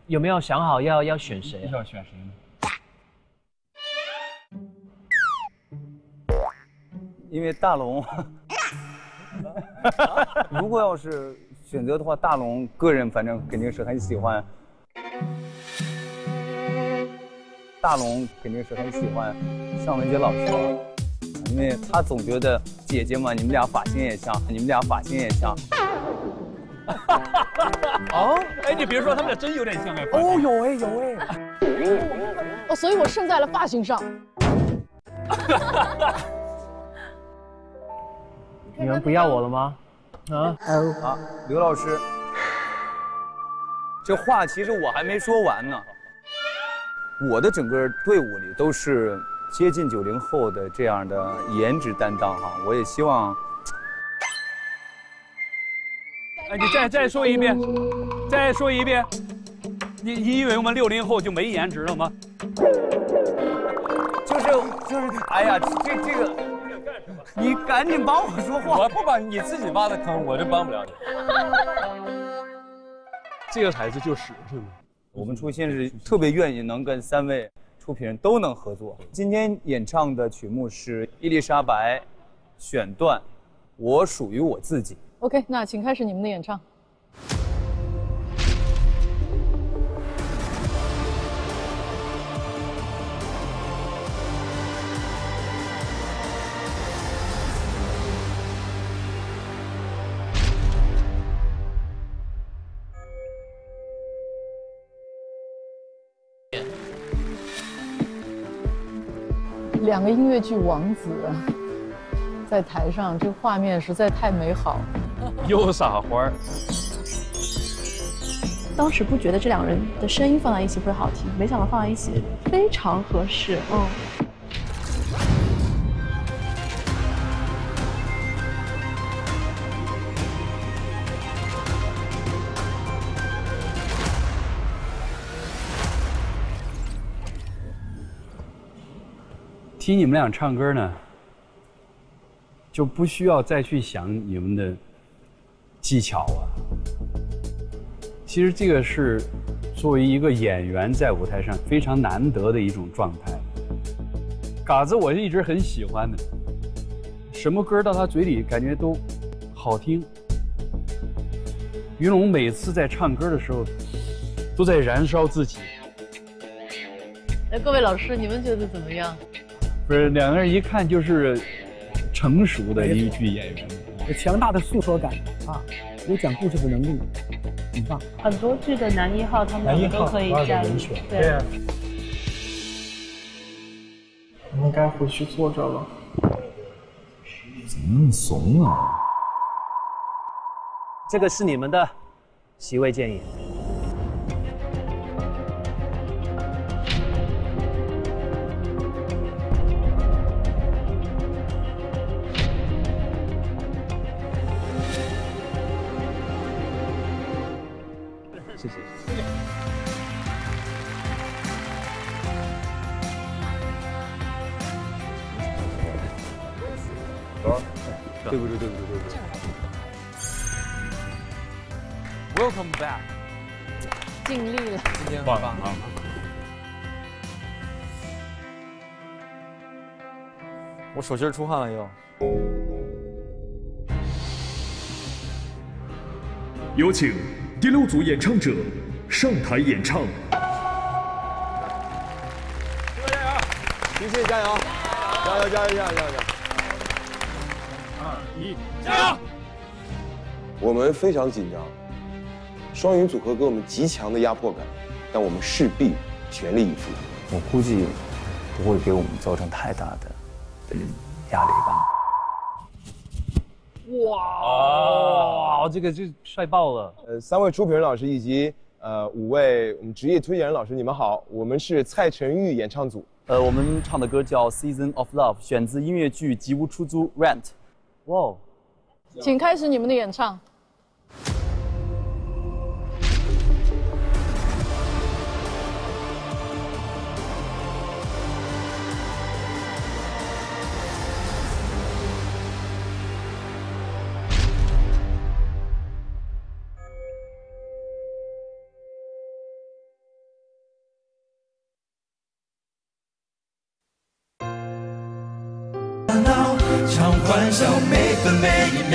有没有想好要选谁？要选谁呢？因为大龙。如果要是选择的话，大龙个人反正肯定是很喜欢。大龙肯定是很喜欢尚雯婕老师，因为他总觉得姐姐嘛，你们俩发型也像，哦，哎，你别说，他们俩真有点像哎。哦，有哎，有哎。哦，所以我胜在了发型上。你们不要我了吗？啊？好，刘老师，这话其实我还没说完呢。我的整个队伍里都是接近90后的这样的颜值担当哈，我也希望。 哎，你再说一遍，再说一遍，你以为我们60后就没颜值了吗？就是，哎呀，这个，你赶紧帮我说话，我不把你自己挖的坑，我就帮不了你。这个孩子就是，是吗？我们初心是特别愿意能跟3位出品人都能合作。今天演唱的曲目是《伊丽莎白》选段，《我属于我自己》。 OK， 那请开始你们的演唱。两个音乐剧王子在台上，这个画面实在太美好。 又撒欢儿。当时不觉得这两人的声音放在一起会好听，没想到放在一起非常合适。嗯。听你们俩唱歌呢，就不需要再去想你们的。 技巧啊，其实这个是作为一个演员在舞台上非常难得的一种状态。嘎子我是一直很喜欢的，什么歌到他嘴里感觉都好听。于龙每次在唱歌的时候都在燃烧自己。哎，各位老师，你们觉得怎么样？不是，两个人一看就是成熟的一批演员。 有强大的诉说感啊，有讲故事的能力，很棒。很多剧的男一号他们都可以这样。对。我们该回去坐着了。怎么那么怂啊？这个是你们的席位建议。谢谢。对不住，对不住，对不住。Welcome back。尽力了。今天棒啊！我手心出汗了又。有请。 第6组演唱者上台演唱，加油！加油！加油！加油！加油！加油！2、1，加油！我们非常紧张，双云组合给我们极强的压迫感，但我们势必全力以赴。我估计不会给我们造成太大的压力吧。 哇，这个就帅爆了！3位出品人老师以及5位我们职业推荐人老师，你们好，我们是蔡晨玉演唱组。我们唱的歌叫《Season of Love》，选自音乐剧《吉屋出租 Rent》。哇，请开始你们的演唱。 常欢笑每分每一秒，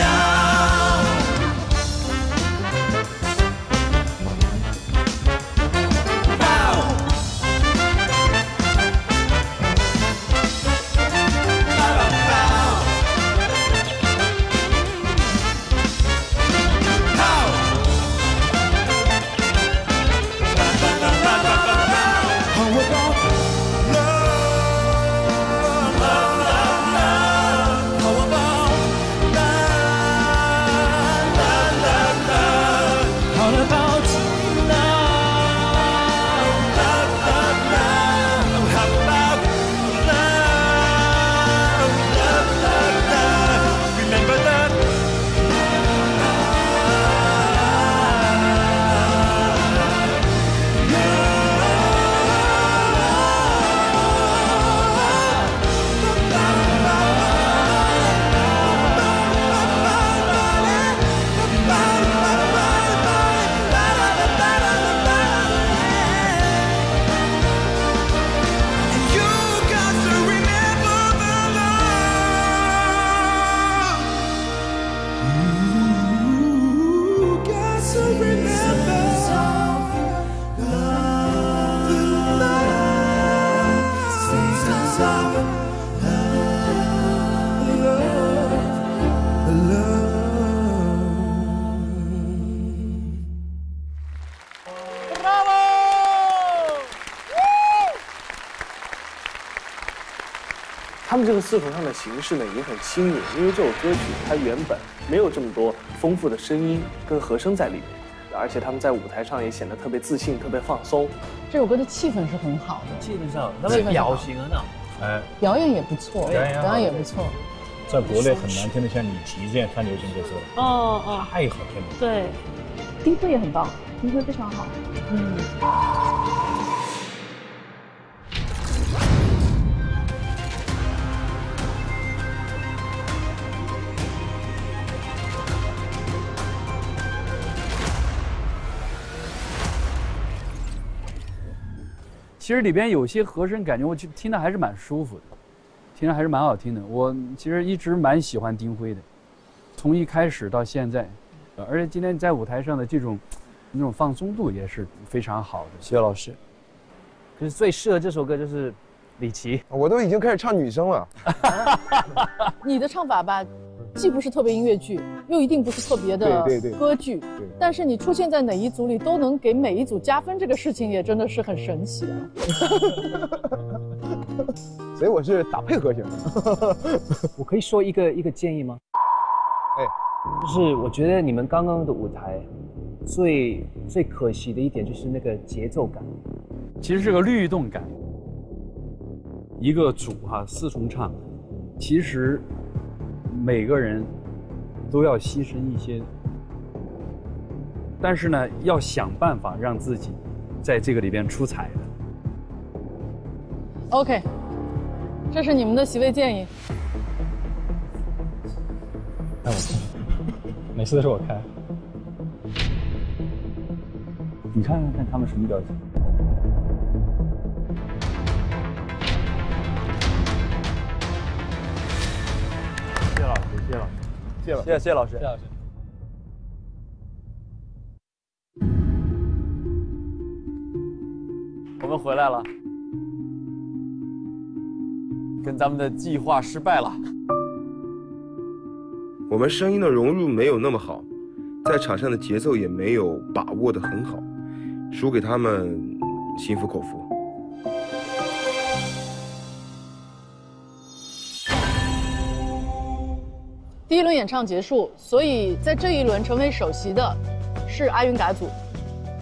他们这个四重唱的形式呢也很新颖，因为这首歌曲它原本没有这么多丰富的声音跟和声在里面，而且他们在舞台上也显得特别自信、特别放松。这首歌的气氛是很好的，气氛上，那么表情呢？哎，表演也不错，表演也不错。 在国内很难听的，像李琦这样唱流行歌手，哦，太好听了。对，丁晖也很棒，丁晖非常好。嗯。其实里边有些和声，感觉我去听的还是蛮舒服的。 听着还是蛮好听的，我其实一直蛮喜欢丁晖的，从一开始到现在，而且今天在舞台上的这种，那种放松度也是非常好的。谢老师，可是最适合这首歌就是李琦，我都已经开始唱女生了。你的唱法吧，既不是特别音乐剧，又一定不是特别的歌剧，但是你出现在哪一组里都能给每一组加分，这个事情也真的是很神奇啊。所以我是打配合型的。我可以说一个建议吗？哎，就是我觉得你们刚刚的舞台，最可惜的一点就是那个节奏感，其实是个律动感。一个组四重唱，其实每个人都要牺牲一些，但是呢，要想办法让自己在这个里边出彩的。OK。 这是你们的席位建议。那我开，每次都是我开。你看他们什么表情？谢老师，谢老师，谢老师，谢老师。 我们回来了。 跟咱们的计划失败了。我们声音的融入没有那么好，在场上的节奏也没有把握得很好，输给他们心服口服。第一轮演唱结束，所以在这一轮成为首席的是阿云嘎组，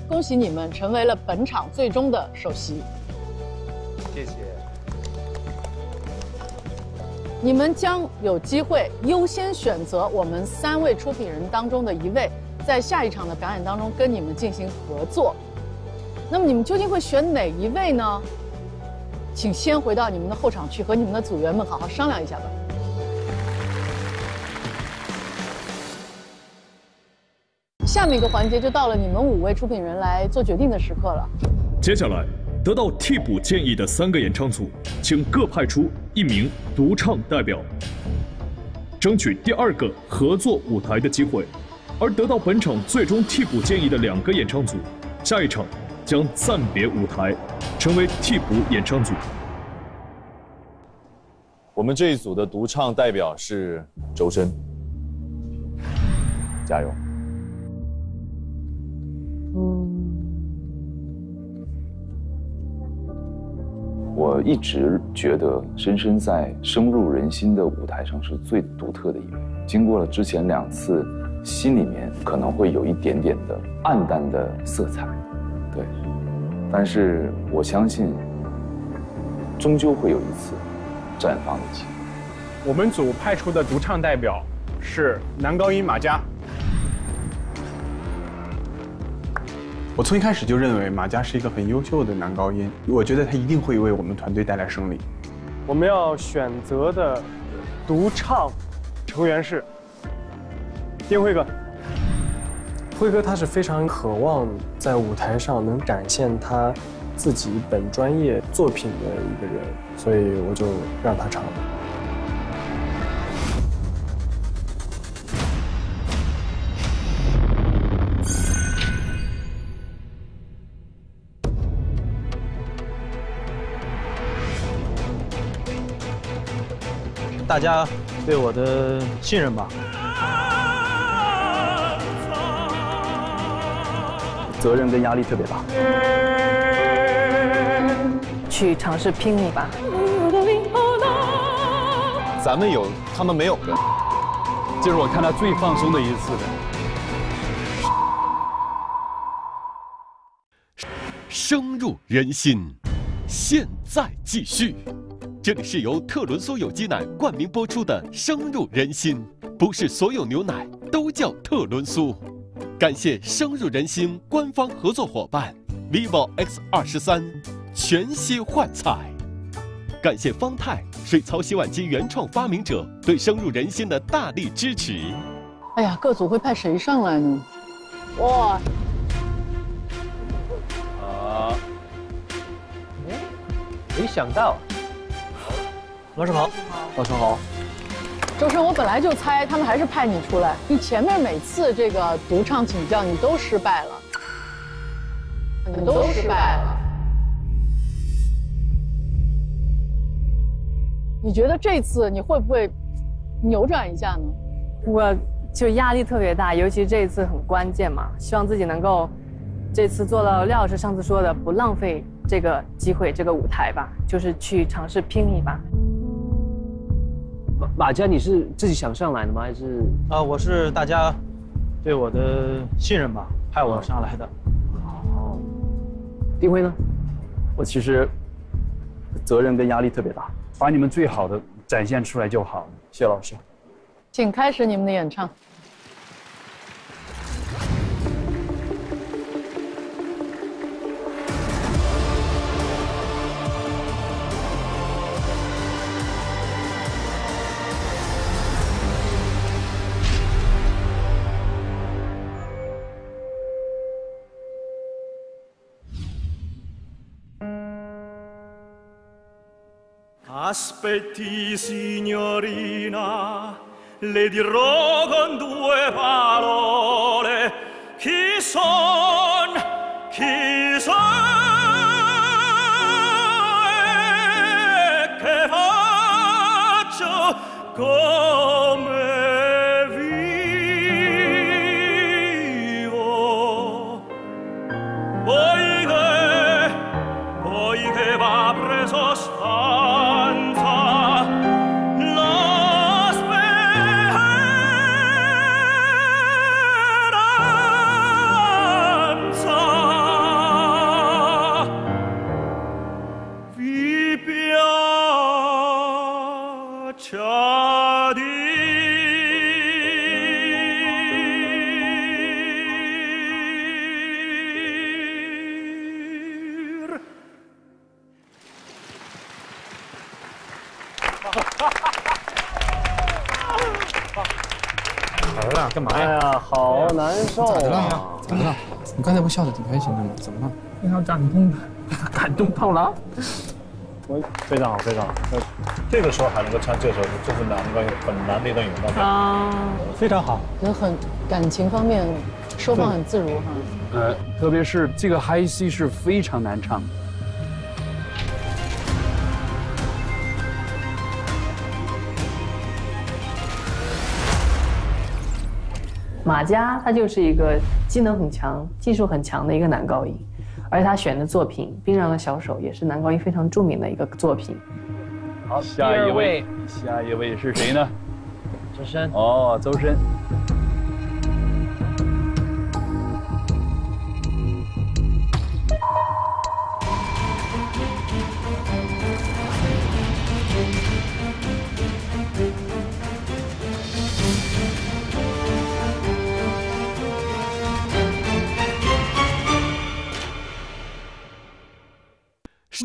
恭喜你们成为了本场最终的首席。谢谢。 你们将有机会优先选择我们3位出品人当中的一位，在下一场的表演当中跟你们进行合作。那么你们究竟会选哪一位呢？请先回到你们的后场去，和你们的组员们好好商量一下吧。下面一个环节就到了你们5位出品人来做决定的时刻了。接下来。 得到替补建议的3个演唱组，请各派出1名独唱代表，争取第2个合作舞台的机会。而得到本场最终替补建议的2个演唱组，下一场将暂别舞台，成为替补演唱组。我们这一组的独唱代表是周深，加油！ 我一直觉得深深在深入人心的舞台上是最独特的一位。经过了之前2次，心里面可能会有一点点的暗淡的色彩，对。但是我相信，终究会有一次绽放的机会。我们组派出的独唱代表是男高音马嘉。我从一开始就认为马嘉是一个很优秀的男高音，我觉得他一定会为我们团队带来胜利。我们要选择的独唱成员是丁晖哥。晖哥他是非常渴望在舞台上能展现他自己本专业作品的一个人，所以我就让他唱。 大家对我的信任吧，责任跟压力特别大，去尝试拼一把。咱们有，他们没有的，这是我看他最放松的一次的。深入人心，现在继续。这里是由特仑苏有机奶冠名播出的《深入人心》，不是所有牛奶都叫特仑苏。感谢《深入人心》官方合作伙伴 vivo X23 全息幻彩。 感谢方太水槽洗碗机原创发明者对深入人心的大力支持。哎呀，各组会派谁上来呢？哇！啊！哎，没想到。老师好，老师好。周深，我本来就猜他们还是派你出来。你前面每次这个独唱请教你都失败了，你都失败了。 你觉得这次你会不会扭转一下呢？我就压力特别大，尤其这一次很关键嘛，希望自己能够这次做到廖老师上次说的，不浪费这个机会、这个舞台吧，就是去尝试拼一把。马佳，你是自己想上来的吗？还是啊，我是大家对我的信任吧，派我上来的。哦，丁辉呢？我其实责任跟压力特别大。 把你们最好的展现出来就好了，谢老师。请开始你们的演唱。Aspetti signorina, le dirò con due parole chi son, e che faccio come vivo. Poi che va preso sta. How 你刚才不笑得挺开心的吗？怎么了？非常感动，感动到了。我非常好，非常好。这个时候还能够唱这首，就是很难的一段咏叹调啊，非常好。能很感情方面收放很自如哈。特别是这个 high C 是非常难唱的。马佳他就是一个技能很强、技术很强的一个男高音，而且他选的作品《冰凉的小手》也是男高音非常著名的一个作品。好，下一位是谁呢？周深。哦，周深。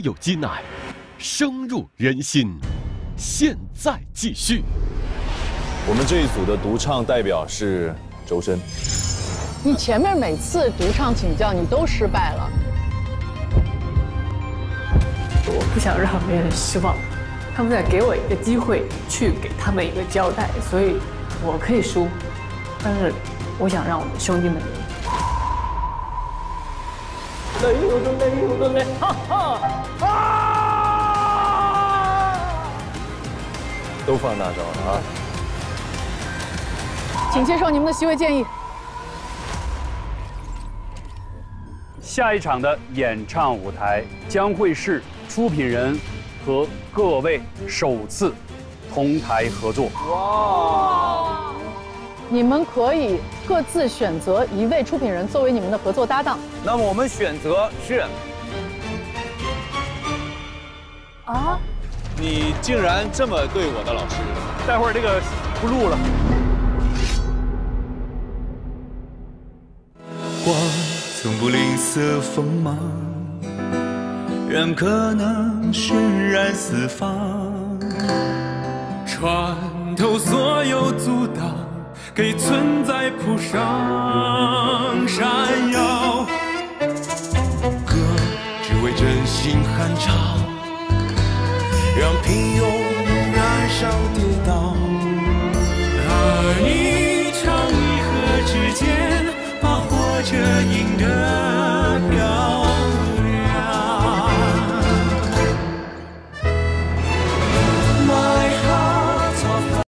有机奶，深入人心。现在继续。我们这一组的独唱代表是周深。你前面每次独唱请教你都失败了。我不想让别人失望，他们在给我一个机会去给他们一个交代，所以我可以输，但是我想让我们兄弟们赢。 累，哈哈！啊！都放大招了啊！请接受你们的席位建议。下一场的演唱舞台将会是出品人和各位首次同台合作。哇！你们可以各自选择一位出品人作为你们的合作搭档。那么我们选择是啊，你竟然这么对我的老师，待会儿这个不录了。光从不吝啬锋芒，让可能渲染四方，穿透所有阻挡。 给存在谱上闪耀，歌只为真心酣畅，让平庸染上跌倒。而你唱一和之间，把活着赢得。